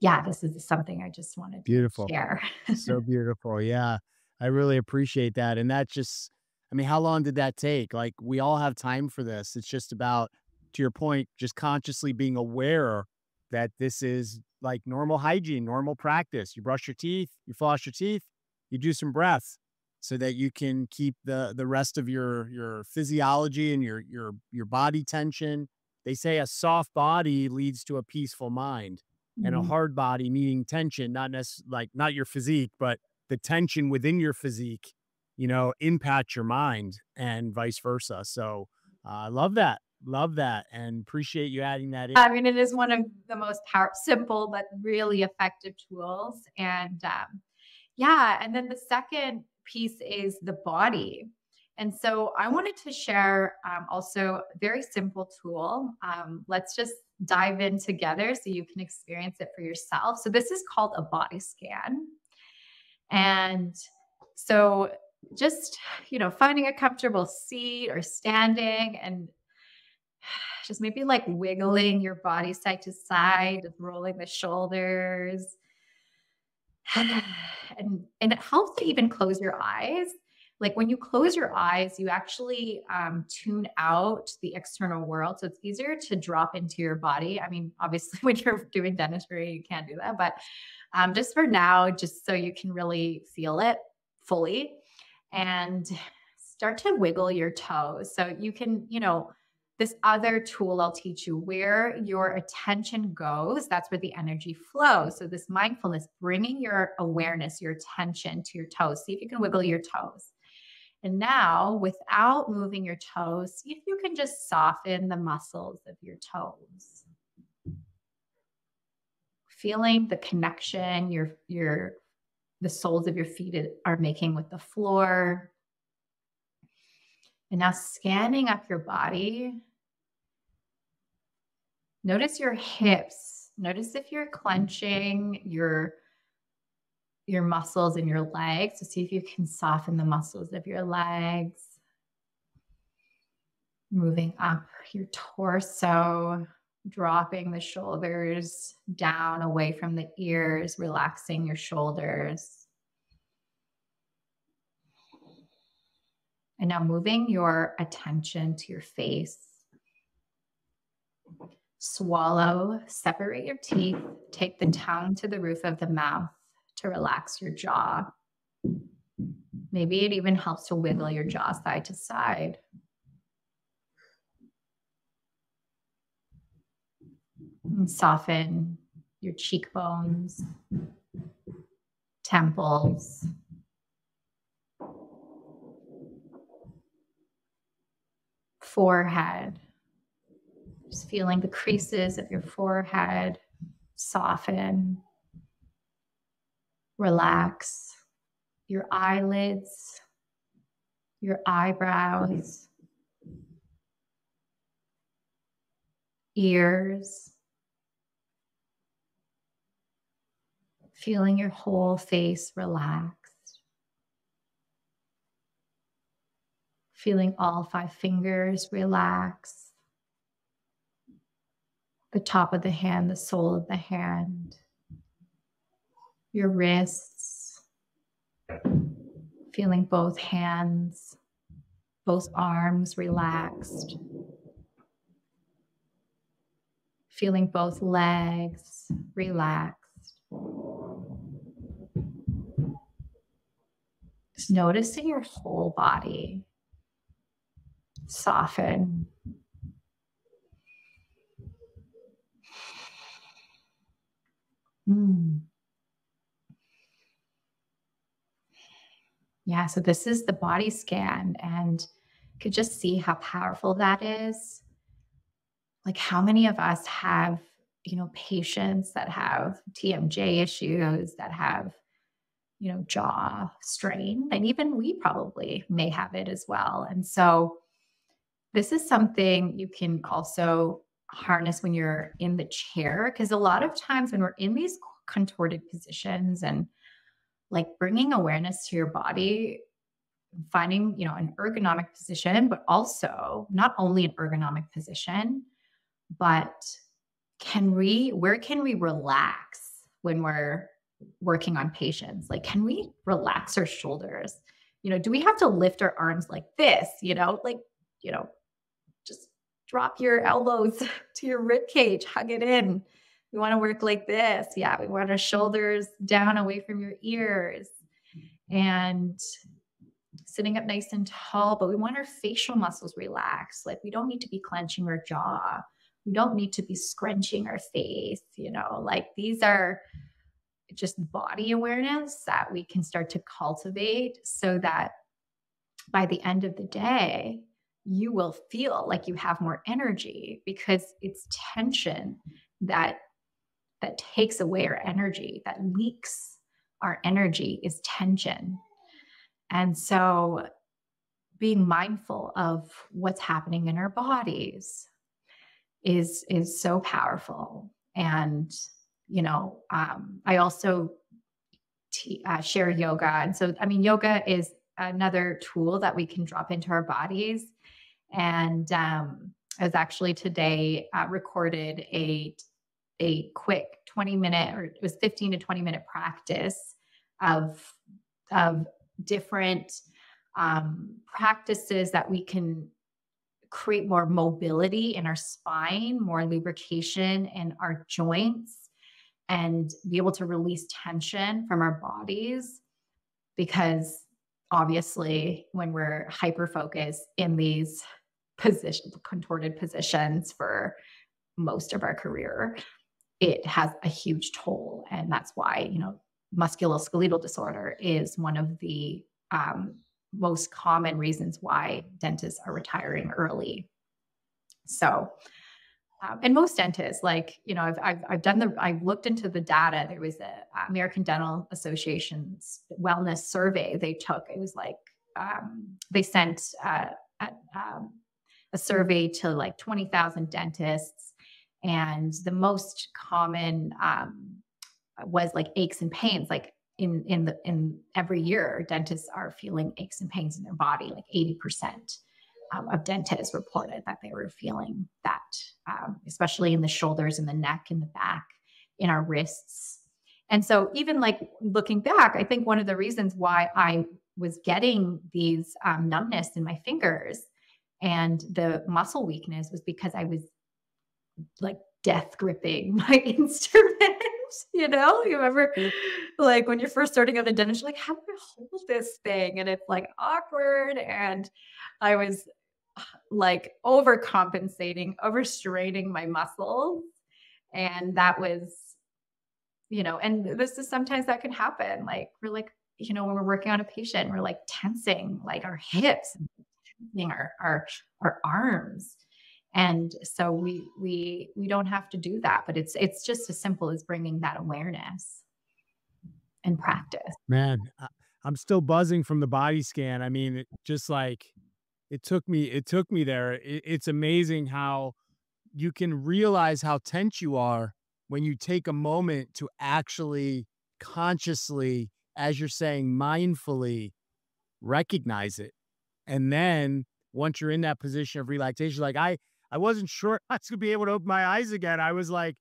yeah, this is something I just wanted beautiful. to share. So beautiful. Yeah. I really appreciate that. And that just, I mean, how long did that take? Like, we all have time for this. It's just about, to your point, just consciously being aware that this is like normal hygiene, normal practice. You brush your teeth, you floss your teeth, you do some breaths, so that you can keep the the rest of your your physiology and your your your body tension. They say a soft body leads to a peaceful mind, mm-hmm. and a hard body, meaning tension, not necessarily like not your physique, but the tension within your physique, you know, impact your mind and vice versa. So I uh, love that. Love that. And appreciate you adding that in. I mean, it is one of the most powerful, simple, but really effective tools. And um, yeah. And then the second piece is the body. And so I wanted to share um, also a very simple tool. Um, let's just dive in together so you can experience it for yourself. So this is called a body scan. And so just, you know, finding a comfortable seat or standing, and just maybe like wiggling your body side to side, just rolling the shoulders. And, and it helps to even close your eyes. Like when you close your eyes, you actually um, tune out the external world. So it's easier to drop into your body. I mean, obviously when you're doing dentistry, you can't do that, but um, just for now, just so you can really feel it fully, and start to wiggle your toes. So you can, you know, this other tool I'll teach you, where your attention goes, that's where the energy flows. So this mindfulness, bringing your awareness, your attention to your toes. See if you can wiggle your toes. And now, without moving your toes, see if you can just soften the muscles of your toes. Feeling the connection your, your, the soles of your feet are making with the floor. And now scanning up your body. Notice your hips. Notice if you're clenching your, your muscles in your legs. So see if you can soften the muscles of your legs. Moving up your torso, dropping the shoulders down away from the ears, relaxing your shoulders. And now moving your attention to your face. Swallow, separate your teeth, take the tongue to the roof of the mouth to relax your jaw. Maybe it even helps to wiggle your jaw side to side. And soften your cheekbones, temples. Forehead, just feeling the creases of your forehead soften, relax your eyelids, your eyebrows, ears, feeling your whole face relax. Feeling all five fingers relax, the top of the hand, the sole of the hand, your wrists, feeling both hands, both arms relaxed, feeling both legs relaxed. Just noticing your whole body. Soften. Mm. Yeah, so this is the body scan, and you could just see how powerful that is. Like how many of us have, you know, patients that have T M J issues, that have, you know, jaw strain, and even we probably may have it as well. And so this is something you can also harness when you're in the chair, because a lot of times when we're in these contorted positions, and like bringing awareness to your body, finding, you know, an ergonomic position, but also not only an ergonomic position, but can we, where can we relax when we're working on patients? Like, can we relax our shoulders? You know, do we have to lift our arms like this, you know, like, you know, just drop your elbows to your rib cage, hug it in. We want to work like this. Yeah. We want our shoulders down away from your ears and sitting up nice and tall, but we want our facial muscles relaxed. Like, we don't need to be clenching our jaw. We don't need to be scrunching our face, you know, like these are just body awareness that we can start to cultivate so that by the end of the day, you will feel like you have more energy, because it's tension that that takes away our energy, that leaks our energy, is tension. And so being mindful of what's happening in our bodies is, is so powerful. And, you know, um, I also t- uh, share yoga. And so, I mean, yoga is another tool that we can drop into our bodies. And um, I was actually today uh, recorded a, a quick twenty minute, or it was fifteen to twenty minute practice of, of, different um, practices that we can create more mobility in our spine, more lubrication in our joints, and be able to release tension from our bodies. Because obviously when we're hyper-focused in these positions, contorted positions for most of our career, it has a huge toll. And that's why, you know, musculoskeletal disorder is one of the um, most common reasons why dentists are retiring early. So, um, and most dentists, like, you know, I've, I've, I've done the, I've looked into the data. There was a American Dental Association's wellness survey they took. It was like, um, they sent uh, a, um, a survey to like twenty thousand dentists, and the most common, um, was like aches and pains. Like in, in the, in every year, dentists are feeling aches and pains in their body. Like eighty percent um, of dentists reported that they were feeling that, um, especially in the shoulders and the neck and the back, in our wrists. And so even like looking back, I think one of the reasons why I was getting these um, numbness in my fingers and the muscle weakness was because I was like death gripping my instrument. You know, you remember like when you're first starting out in dentistry, like, how do I hold this thing? And it's like awkward. And I was like overcompensating, overstraining my muscles. And that was, you know, and this is sometimes that can happen. Like we're like, you know, when we're working on a patient, we're like tensing like our hips, and our, our, our arms. And so we, we, we don't have to do that, but it's, it's just as simple as bringing that awareness and practice. Man, I'm still buzzing from the body scan. I mean, it just like, it took me, it took me there. It, it's amazing how you can realize how tense you are when you take a moment to actually consciously, as you're saying, mindfully recognize it. And then once you're in that position of relaxation, like I, I wasn't sure I was going to be able to open my eyes again. I was like,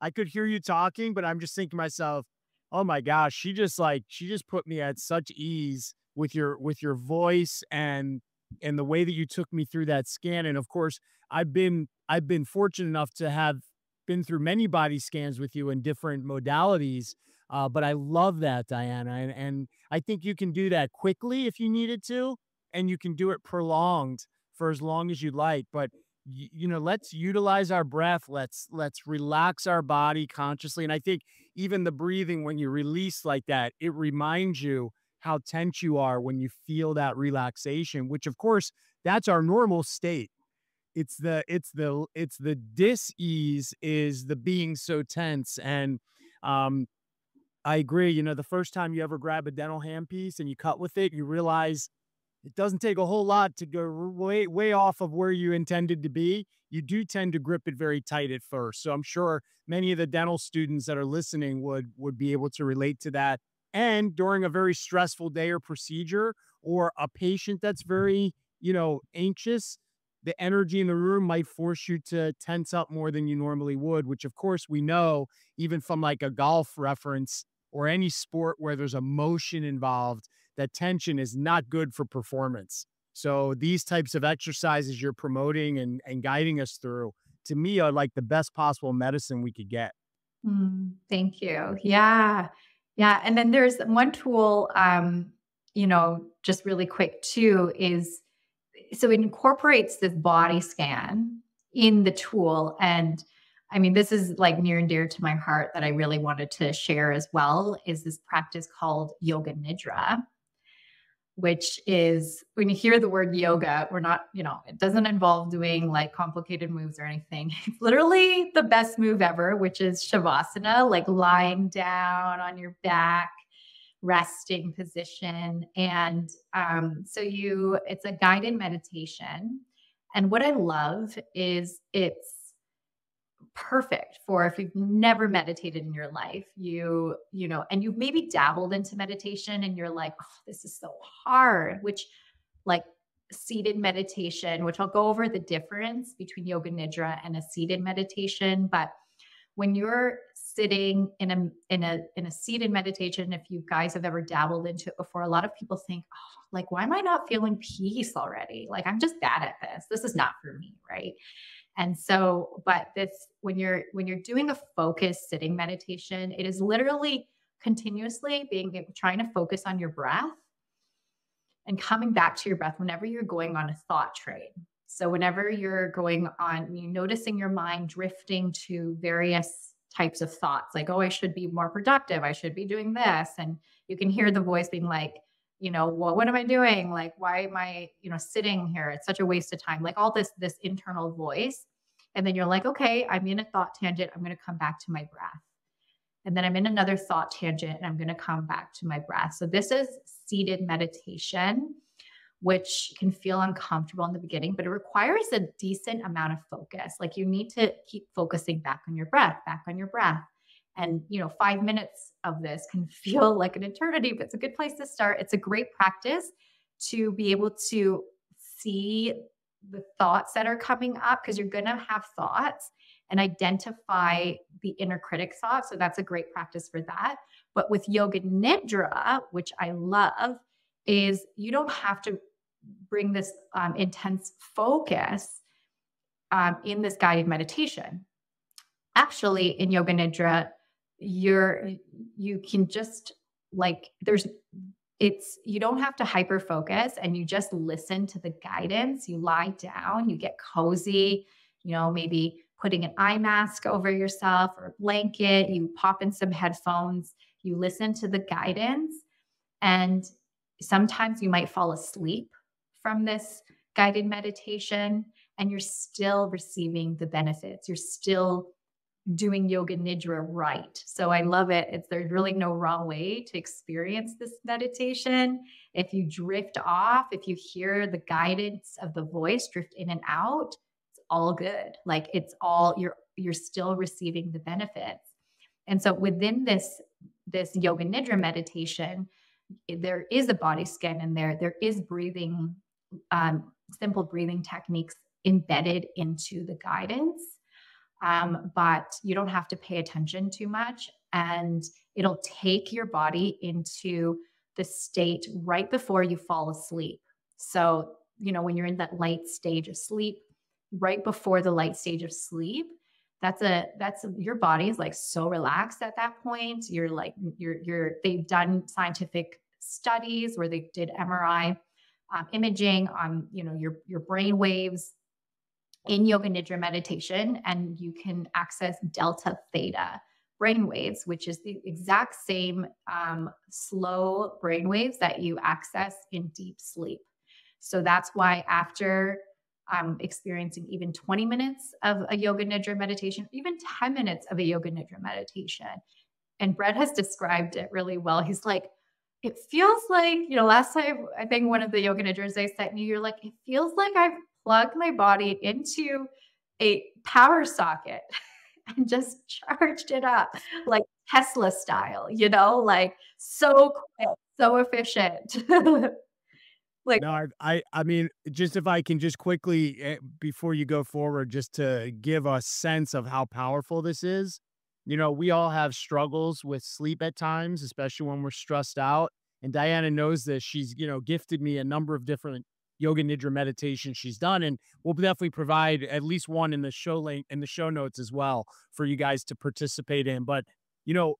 I could hear you talking, but I'm just thinking to myself, oh my gosh, she just like, she just put me at such ease with your, with your voice and, and the way that you took me through that scan. And of course I've been, I've been fortunate enough to have been through many body scans with you in different modalities. Uh, but I love that, Diana. And, and I think you can do that quickly if you needed to, and you can do it prolonged for as long as you like, but you know, let's utilize our breath. Let's, let's relax our body consciously. And I think even the breathing, when you release like that, it reminds you how tense you are when you feel that relaxation, which of course that's our normal state. It's the, it's the, it's the dis-ease is the being so tense. And, um, I agree. You know, the first time you ever grab a dental handpiece and you cut with it, you realize It doesn't take a whole lot to go way, way off of where you intended to be. You do tend to grip it very tight at first. So I'm sure many of the dental students that are listening would, would be able to relate to that. And during a very stressful day or procedure, or a patient that's very, you know, anxious, the energy in the room might force you to tense up more than you normally would, which of course we know, even from like a golf reference or any sport where there's emotion involved, that tension is not good for performance. So these types of exercises you're promoting and, and guiding us through, to me, are like the best possible medicine we could get. Mm, thank you. Yeah. Yeah. And then there's one tool, um, you know, just really quick too, is, so it incorporates this body scan in the tool. And I mean, this is like near and dear to my heart that I really wanted to share as well, is this practice called yoga nidra, which is, when you hear the word yoga, we're not, you know, it doesn't involve doing like complicated moves or anything. It's literally the best move ever, which is shavasana, like lying down on your back, resting position. And um, so you, it's a guided meditation. And what I love is it's perfect for if you've never meditated in your life, you, you know, and you've maybe dabbled into meditation and you're like, oh, this is so hard, which like seated meditation, which I'll go over the difference between yoga nidra and a seated meditation. But when you're sitting in a, in a, in a seated meditation, if you guys have ever dabbled into it before, a lot of people think, oh, like, why am I not feeling peace already? Like, I'm just bad at this. This is not for me. Right. And so, but this, when you're, when you're doing a focused sitting meditation, it is literally continuously being, trying to focus on your breath and coming back to your breath whenever you're going on a thought train. So whenever you're going on, you're noticing your mind drifting to various types of thoughts, like, oh, I should be more productive. I should be doing this. And you can hear the voice being like, you know, well, what am I doing? Like, why am I, you know, sitting here? It's such a waste of time. Like all this, this internal voice. And then you're like, okay, I'm in a thought tangent. I'm going to come back to my breath. And then I'm in another thought tangent and I'm going to come back to my breath. So this is seated meditation, which can feel uncomfortable in the beginning, but it requires a decent amount of focus. Like you need to keep focusing back on your breath, back on your breath. And, you know, five minutes of this can feel like an eternity, but it's a good place to start. It's a great practice to be able to see the thoughts that are coming up, because you're going to have thoughts, and identify the inner critic thoughts. So that's a great practice for that. But with yoga nidra, which I love, is you don't have to bring this um, intense focus um, in this guided meditation. Actually, in yoga nidra, you're, you can just like, there's, it's, you don't have to hyper focus, and you just listen to the guidance. You lie down, you get cozy, you know, maybe putting an eye mask over yourself or a blanket, you pop in some headphones, you listen to the guidance. And sometimes you might fall asleep from this guided meditation, and you're still receiving the benefits. You're still doing yoga nidra right. So I love it. It's, there's really no wrong way to experience this meditation. If you drift off, if you hear the guidance of the voice drift in and out, it's all good. Like it's all, you're, you're still receiving the benefits. And so within this, this yoga nidra meditation, there is a body scan in there. There is breathing, um, simple breathing techniques embedded into the guidance. Um, but you don't have to pay attention too much, and it'll take your body into the state right before you fall asleep. So, you know, when you're in that light stage of sleep, right before the light stage of sleep, that's a, that's a, your body is like so relaxed at that point. You're like, you're, you're, they've done scientific studies where they did M R I um, imaging on, you know, your, your brain waves in yoga nidra meditation, and you can access delta theta brainwaves, which is the exact same um, slow brainwaves that you access in deep sleep. So that's why after um, experiencing even twenty minutes of a yoga nidra meditation, even ten minutes of a yoga nidra meditation, and Brett has described it really well. He's like, it feels like, you know, last time, I think one of the yoga nidras I sent you, you're like, it feels like I've plugged my body into a power socket and just charged it up like Tesla style, you know, like so quick, so efficient. Like, no, I, I, I mean, just if I can just quickly, before you go forward, just to give a sense of how powerful this is. You know, we all have struggles with sleep at times, especially when we're stressed out. And Diana knows this. She's, you know, gifted me a number of different yoga nidra meditations she's done. And we'll definitely provide at least one in the show link in the show notes as well for you guys to participate in. But, you know,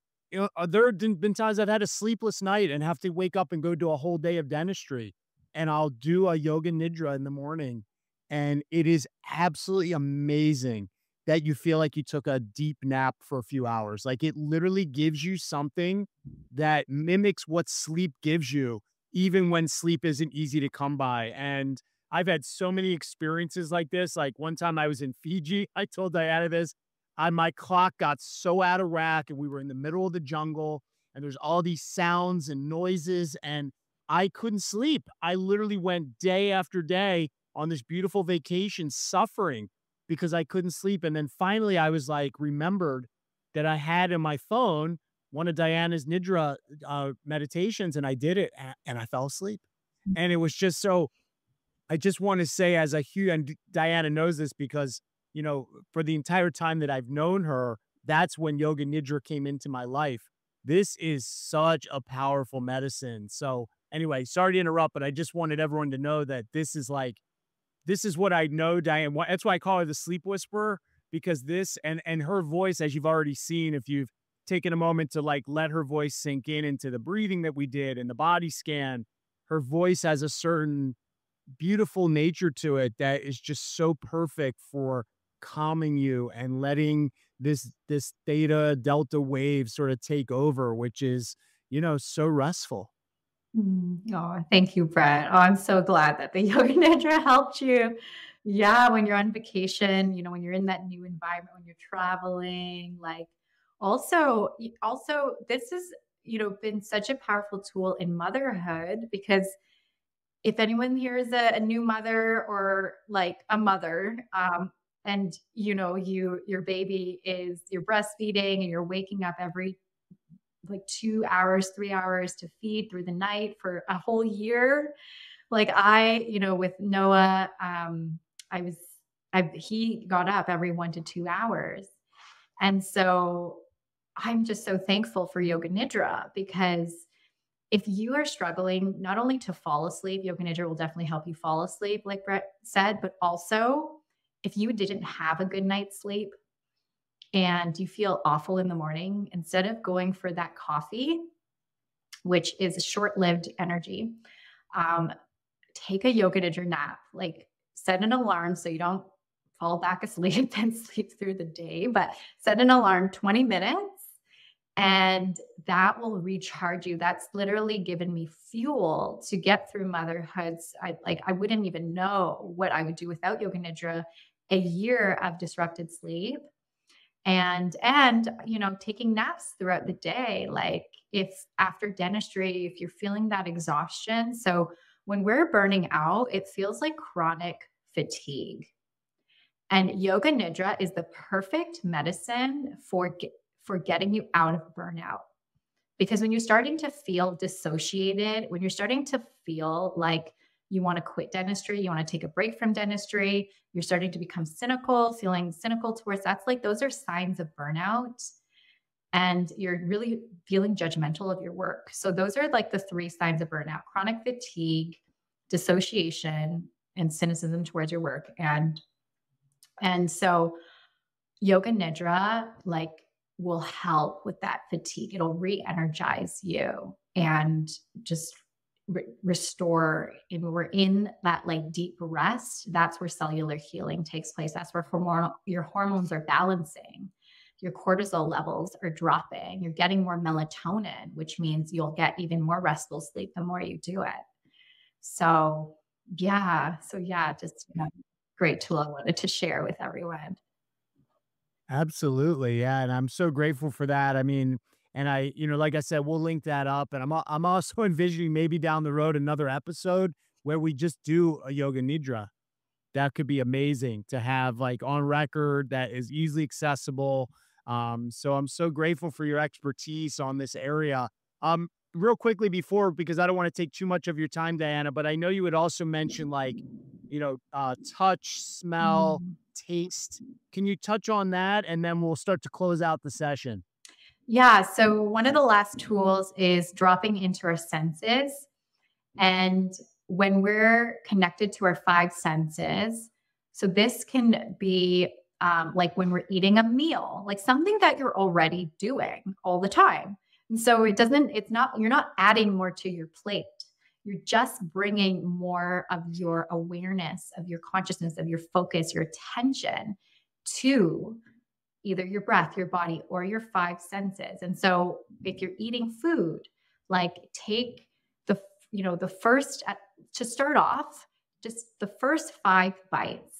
there have been times I've had a sleepless night and have to wake up and go do a whole day of dentistry. And I'll do a yoga nidra in the morning. And it is absolutely amazing that you feel like you took a deep nap for a few hours. Like, it literally gives you something that mimics what sleep gives you, even when sleep isn't easy to come by. And I've had so many experiences like this. Like, one time I was in Fiji, I told Diana this, I, my clock got so out of whack and we were in the middle of the jungle and there's all these sounds and noises and I couldn't sleep. I literally went day after day on this beautiful vacation suffering because I couldn't sleep. And then finally I was like, remembered that I had in my phone one of Diana's nidra uh, meditations, and I did it and I fell asleep. And it was just, so I just want to say, as a huge, and Diana knows this because, you know, for the entire time that I've known her, that's when yoga nidra came into my life. This is such a powerful medicine. So anyway, sorry to interrupt, but I just wanted everyone to know that this is like, this is what I know, Diane. That's why I call her the sleep whisperer, because this and, and her voice, as you've already seen, if you've taken a moment to like let her voice sink in into the breathing that we did and the body scan, her voice has a certain beautiful nature to it that is just so perfect for calming you and letting this, this theta delta wave sort of take over, which is, you know, so restful. Oh, thank you, Brett. Oh, I'm so glad that the yoga nidra helped you. Yeah, when you're on vacation, you know, when you're in that new environment, when you're traveling, like also, also this is, you know, been such a powerful tool in motherhood, because if anyone here is a, a new mother or like a mother, um, and you know, you, your baby is, you're breastfeeding and you're waking up every like two hours, three hours to feed through the night for a whole year. Like I, you know, with Noah, um, I was, I, he got up every one to two hours. And so I'm just so thankful for yoga nidra, because if you are struggling, not only to fall asleep, yoga nidra will definitely help you fall asleep, like Brett said, but also if you didn't have a good night's sleep, and you feel awful in the morning, instead of going for that coffee, which is short-lived energy, um, take a yoga nidra nap. Like, set an alarm so you don't fall back asleep and sleep through the day, but set an alarm twenty minutes, and that will recharge you. That's literally given me fuel to get through motherhood. I, like, I wouldn't even know what I would do without yoga nidra, a year of disrupted sleep. And, and, you know, taking naps throughout the day, like if after dentistry, if you're feeling that exhaustion. So when we're burning out, it feels like chronic fatigue, and yoga nidra is the perfect medicine for, get, for getting you out of burnout. Because when you're starting to feel dissociated, when you're starting to feel like you want to quit dentistry, you want to take a break from dentistry, you're starting to become cynical, feeling cynical towards, that's like, those are signs of burnout, and you're really feeling judgmental of your work. So those are like the three signs of burnout: chronic fatigue, dissociation, and cynicism towards your work. And, and so yoga nidra like will help with that fatigue. It'll re-energize you and just restore. And when we're in that like deep rest, that's where cellular healing takes place. That's where hormonal, your hormones are balancing, your cortisol levels are dropping, you're getting more melatonin, which means you'll get even more restful sleep the more you do it. So yeah, so yeah, just, you know, great tool I wanted to share with everyone. Absolutely. Yeah. And I'm so grateful for that. I mean, And I, you know, like I said, we'll link that up. And I'm, I'm also envisioning maybe down the road another episode where we just do a yoga nidra. That could be amazing to have, like, on record, that is easily accessible. Um, so I'm so grateful for your expertise on this area. Um, real quickly before, because I don't want to take too much of your time, Diana, but I know you would also mention, like, you know, uh, touch, smell, mm-hmm. taste. Can you touch on that? And then we'll start to close out the session. Yeah. So one of the last tools is dropping into our senses. And when we're connected to our five senses, so this can be um, like when we're eating a meal, like something that you're already doing all the time. And so it doesn't, it's not, you're not adding more to your plate. You're just bringing more of your awareness, of your consciousness, of your focus, your attention to either your breath, your body, or your five senses. And so if you're eating food, like take the, you know, the first, to start off, just the first five bites.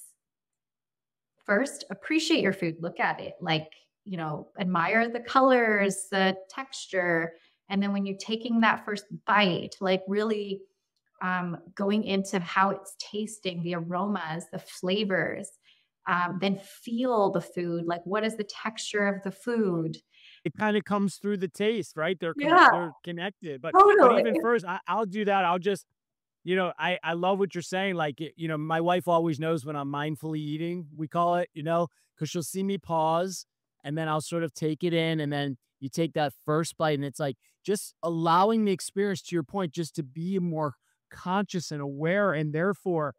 First, appreciate your food. Look at it, like, you know, admire the colors, the texture. And then when you're taking that first bite, like really um, going into how it's tasting, the aromas, the flavors, um, then feel the food. Like, what is the texture of the food? It kind of comes through the taste, right? They're, yeah. they're connected. But, totally. but even first, I, I'll do that. I'll just, you know, I, I love what you're saying. Like, you know, my wife always knows when I'm mindfully eating, we call it, you know, because she'll see me pause and then I'll sort of take it in. And then you take that first bite and it's like just allowing the experience, to your point, just to be more conscious and aware. And therefore,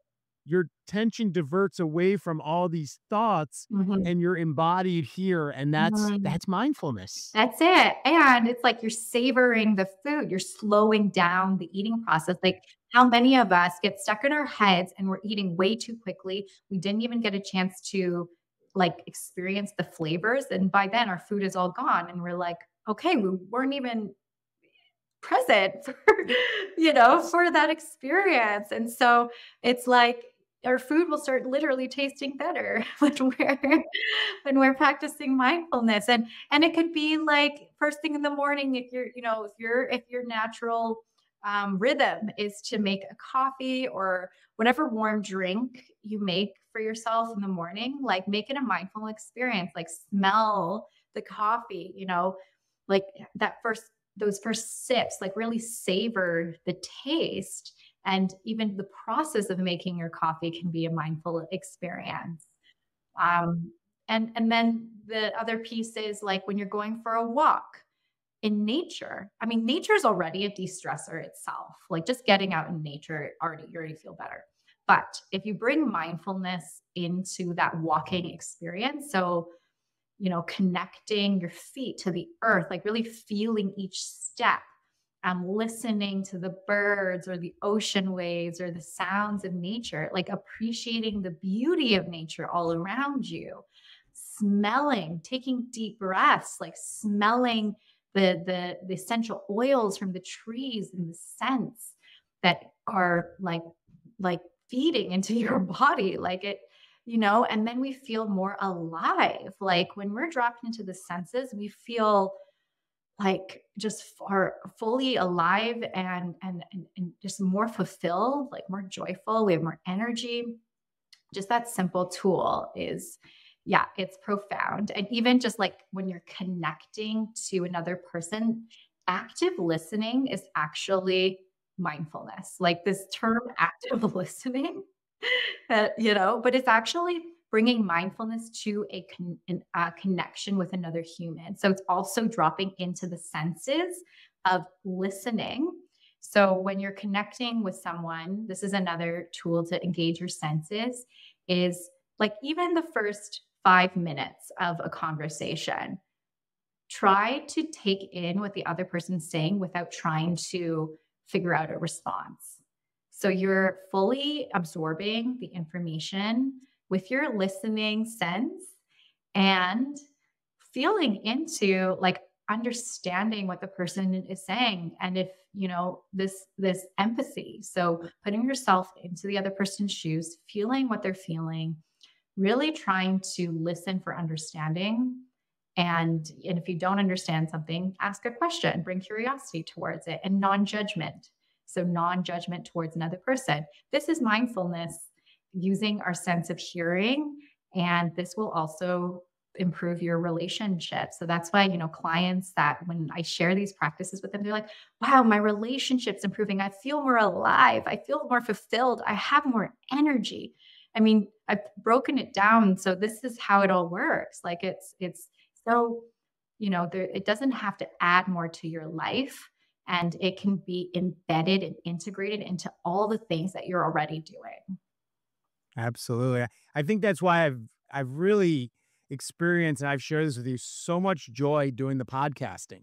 your attention diverts away from all these thoughts mm-hmm. and you're embodied here. And that's, mm-hmm. that's mindfulness. That's it. And it's like, you're savoring the food. You're slowing down the eating process. Like, how many of us get stuck in our heads and we're eating way too quickly. We didn't even get a chance to like experience the flavors. And by then our food is all gone. And we're like, okay, we weren't even present for, you know, for that experience. And so it's like, our food will start literally tasting better when we're, when we're practicing mindfulness. And, and it could be like first thing in the morning, if you're, you know, if you're, if your natural um, rhythm is to make a coffee or whatever warm drink you make for yourself in the morning, like make it a mindful experience, like smell the coffee, you know, like that first, those first sips, like really savor the taste. And even the process of making your coffee can be a mindful experience. Um, and, and then the other piece is like when you're going for a walk in nature. I mean, nature is already a de-stressor itself. Like just getting out in nature, already, you already feel better. But if you bring mindfulness into that walking experience, so, you know, connecting your feet to the earth, like really feeling each step. Um, listening to the birds or the ocean waves or the sounds of nature, like appreciating the beauty of nature all around you, smelling, taking deep breaths, like smelling the, the, the essential oils from the trees and the scents that are like, like feeding into your body, like it, you know, and then we feel more alive. Like when we're dropped into the senses, we feel like just are fully alive and, and, and, and just more fulfilled, like more joyful. We have more energy. Just that simple tool is, yeah, it's profound. And even just like when you're connecting to another person, active listening is actually mindfulness. Like this term active listening, uh, you know, but it's actually bringing mindfulness to a, con an, a connection with another human. So it's also dropping into the senses of listening. So when you're connecting with someone, this is another tool to engage your senses, is like even the first five minutes of a conversation, try to take in what the other person's saying without trying to figure out a response. So you're fully absorbing the information with your listening sense and feeling into like understanding what the person is saying. And if, you know, this, this empathy, so putting yourself into the other person's shoes, feeling what they're feeling, really trying to listen for understanding And, and if you don't understand something, ask a question, bring curiosity towards it, and non-judgment. So non-judgment towards another person. This is mindfulness, using our sense of hearing, and this will also improve your relationship. So that's why, you know, clients that when I share these practices with them, they're like, wow, my relationship's improving. I feel more alive. I feel more fulfilled. I have more energy. I mean, I've broken it down. So this is how it all works. Like it's, it's so, you know, there, it doesn't have to add more to your life, and it can be embedded and integrated into all the things that you're already doing. Absolutely. I think that's why I've, I've really experienced, and I've shared this with you, so much joy doing the podcasting,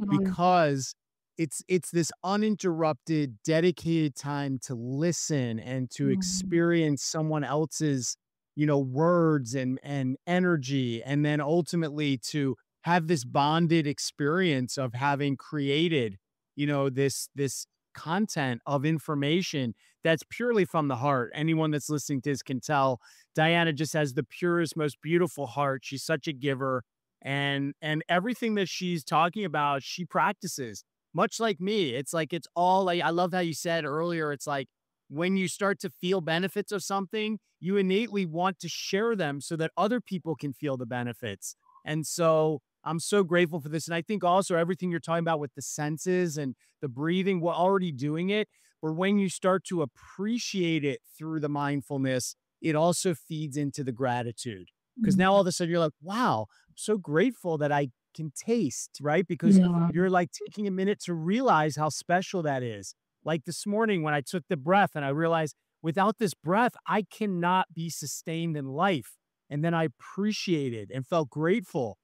mm-hmm. because it's, it's this uninterrupted, dedicated time to listen and to mm-hmm. experience someone else's, you know, words and, and energy. And then ultimately to have this bonded experience of having created, you know, this, this content of information that's purely from the heart. Anyone that's listening to this can tell Diana just has the purest, most beautiful heart. She's such a giver, and and everything that she's talking about, she practices, much like me. It's like, it's all like, I love how you said earlier, it's like when you start to feel benefits of something, you innately want to share them so that other people can feel the benefits. And so I'm so grateful for this. And I think also everything you're talking about with the senses and the breathing, we're already doing it. But when you start to appreciate it through the mindfulness, it also feeds into the gratitude. Because now all of a sudden you're like, wow, I'm so grateful that I can taste, right? Because yeah. you're like taking a minute to realize how special that is. Like this morning when I took the breath and I realized without this breath, I cannot be sustained in life. And then I appreciated and felt grateful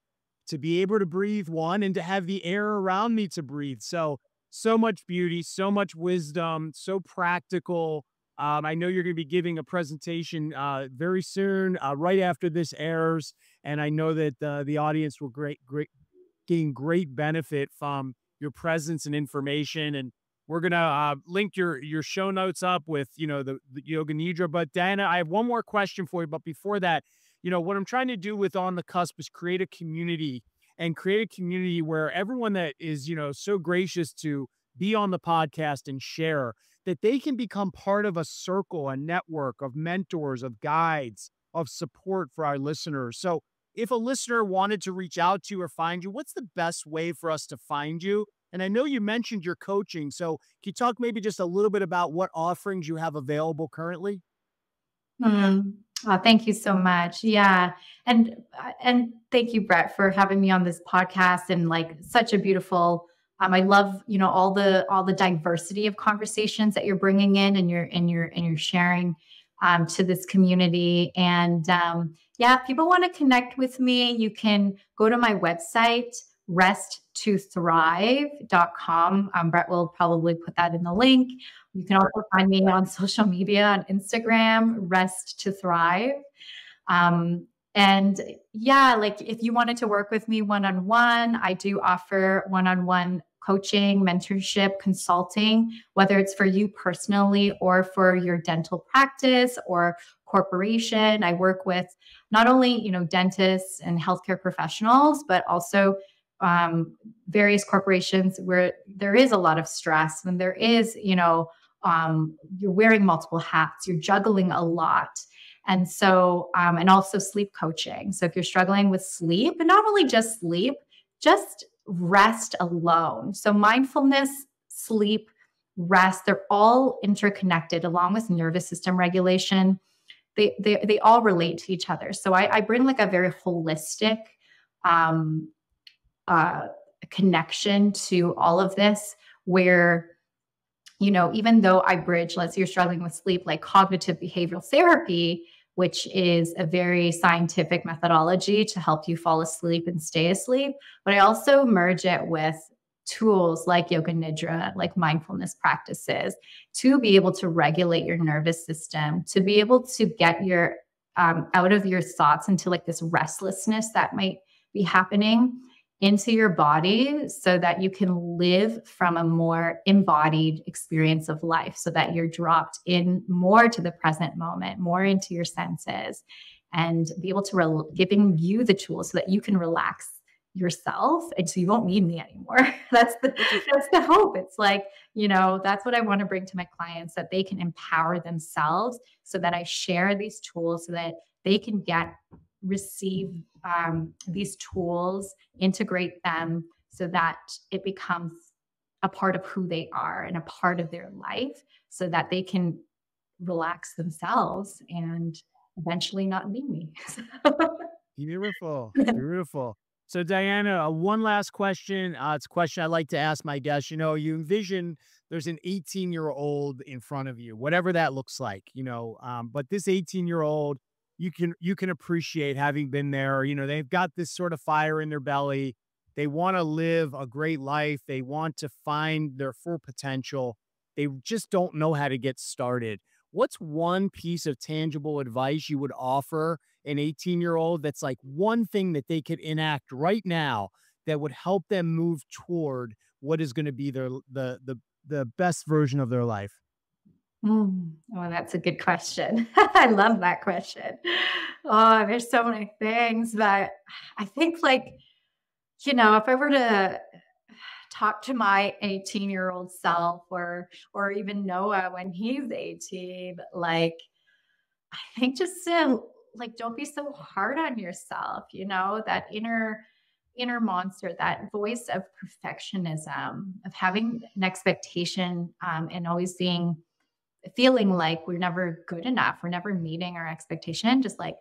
to be able to breathe, one, and to have the air around me to breathe. So, so much beauty, so much wisdom, so practical. Um, I know you're going to be giving a presentation uh, very soon, uh, right after this airs. And I know that uh, the audience will great, great, gain great benefit from your presence and information. And we're going to uh, link your, your show notes up with, you know, the, the Yoga Nidra. But Diana, I have one more question for you. But before that, you know, what I'm trying to do with On the Cusp is create a community and create a community where everyone that is, you know, so gracious to be on the podcast and share, that they can become part of a circle, a network of mentors, of guides, of support for our listeners. So if a listener wanted to reach out to you or find you, what's the best way for us to find you? And I know you mentioned your coaching. So can you talk maybe just a little bit about what offerings you have available currently? Mm-hmm. Oh, thank you so much. Yeah. And, and thank you, Brett, for having me on this podcast, and like such a beautiful, um, I love, you know, all the, all the diversity of conversations that you're bringing in and you're, and you're, and you're sharing, um, to this community. And, um, yeah, if people want to connect with me, you can go to my website, rest to thrive dot com. Um, Brett will probably put that in the link. You can also find me on social media, on Instagram, Rest to Thrive. Um, and yeah, like if you wanted to work with me one-on-one, I do offer one-on-one coaching, mentorship, consulting, whether it's for you personally or for your dental practice or corporation. I work with not only, you know, dentists and healthcare professionals, but also um, various corporations where there is a lot of stress, when there is, you know, um, you're wearing multiple hats, you're juggling a lot. And so, um, and also sleep coaching. So if you're struggling with sleep, but not only just sleep, just rest alone. So mindfulness, sleep, rest, they're all interconnected, along with nervous system regulation. They, they, they all relate to each other. So I, I bring like a very holistic, um, uh, connection to all of this, where, you know, even though I bridge, let's say you're struggling with sleep, like cognitive behavioral therapy, which is a very scientific methodology to help you fall asleep and stay asleep. But I also merge it with tools like yoga nidra, like mindfulness practices, to be able to regulate your nervous system, to be able to get your um, out of your thoughts into like this restlessness that might be happening into your body, so that you can live from a more embodied experience of life, so that you're dropped in more to the present moment, more into your senses, and be able to re- giving you the tools so that you can relax yourself. And so you won't need me anymore. That's the, that's the hope. It's like, you know, that's what I want to bring to my clients, that they can empower themselves so that I share these tools so that they can get, receive um, these tools, integrate them so that it becomes a part of who they are and a part of their life so that they can relax themselves and eventually not need me. Beautiful. Beautiful. So Diana, uh, one last question. Uh, it's a question I like to ask my guests. You know, you envision there's an eighteen year old in front of you, whatever that looks like, you know, um, but this eighteen year old, you can, you can appreciate having been there. You know, they've got this sort of fire in their belly. They want to live a great life. They want to find their full potential. They just don't know how to get started. What's one piece of tangible advice you would offer an eighteen year old that's like one thing that they could enact right now that would help them move toward what is going to be their, the, the, the best version of their life? Mm. Oh, that's a good question. I love that question. Oh, there's so many things, but I think, like, you know, if I were to talk to my eighteen year old self, or, or even Noah when he's eighteen, like, I think just to, like, don't be so hard on yourself, you know, that inner, inner monster, that voice of perfectionism, of having an expectation, um, and always being, feeling like we're never good enough. We're never meeting our expectation. Just like,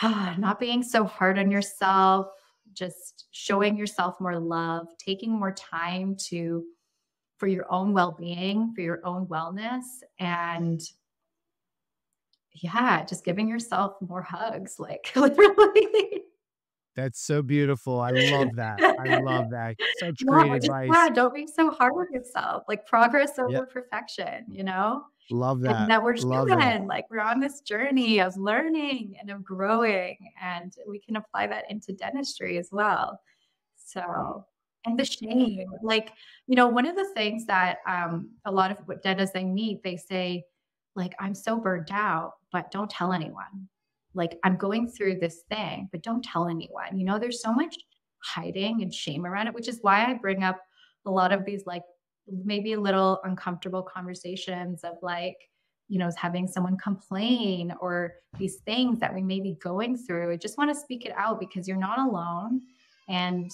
oh, not being so hard on yourself. Just showing yourself more love, taking more time to, for your own well-being, for your own wellness. And yeah, just giving yourself more hugs, like, literally. That's so beautiful. I love that. I love that. Such yeah, great just, advice. Yeah, don't be so hard on yourself. Like, progress over yep. perfection, you know? Love that. And that we're human. Like, we're on this journey of learning and of growing, and we can apply that into dentistry as well. So, and the shame, like, you know, one of the things that um, a lot of what dentists they meet, they say, like, I'm so burned out, but don't tell anyone. Like, I'm going through this thing, but don't tell anyone. You know, there's so much hiding and shame around it, which is why I bring up a lot of these, like, maybe a little uncomfortable conversations of, like, you know, having someone complain or these things that we may be going through. I just want to speak it out because you're not alone. And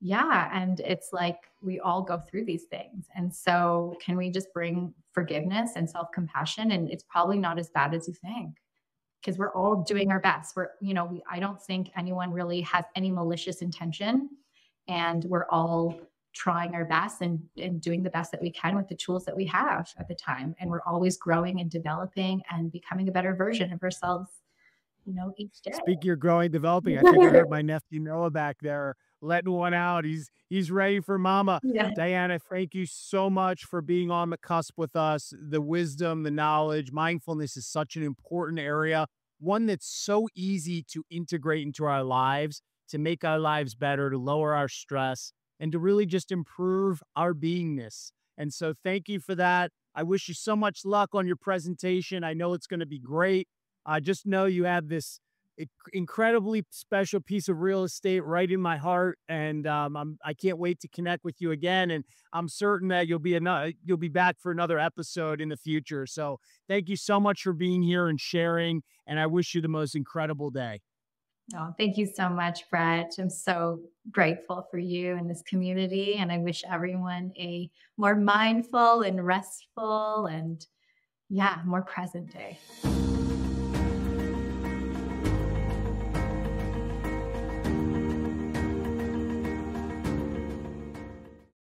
yeah, and it's like, we all go through these things. And so can we just bring forgiveness and self-compassion? And it's probably not as bad as you think, because we're all doing our best. We're, you know, we, I don't think anyone really has any malicious intention, and we're all trying our best and, and doing the best that we can with the tools that we have at the time. And we're always growing and developing and becoming a better version of ourselves, you know, each day. Speaking of you're growing, developing, I think I heard my nephew Noah back there letting one out. He's, he's ready for mama. Yeah. Diana, thank you so much for being on the cusp with us. The wisdom, the knowledge, mindfulness is such an important area. One that's so easy to integrate into our lives, to make our lives better, to lower our stress, and to really just improve our beingness. And so thank you for that. I wish you so much luck on your presentation. I know it's going to be great. I uh, just know you have this incredibly special piece of real estate right in my heart. And um, I'm, I can't wait to connect with you again. And I'm certain that you'll be, another, you'll be back for another episode in the future. So thank you so much for being here and sharing. And I wish you the most incredible day. Oh, thank you so much, Brett. I'm so grateful for you and this community. And I wish everyone a more mindful and restful and, yeah, more present day.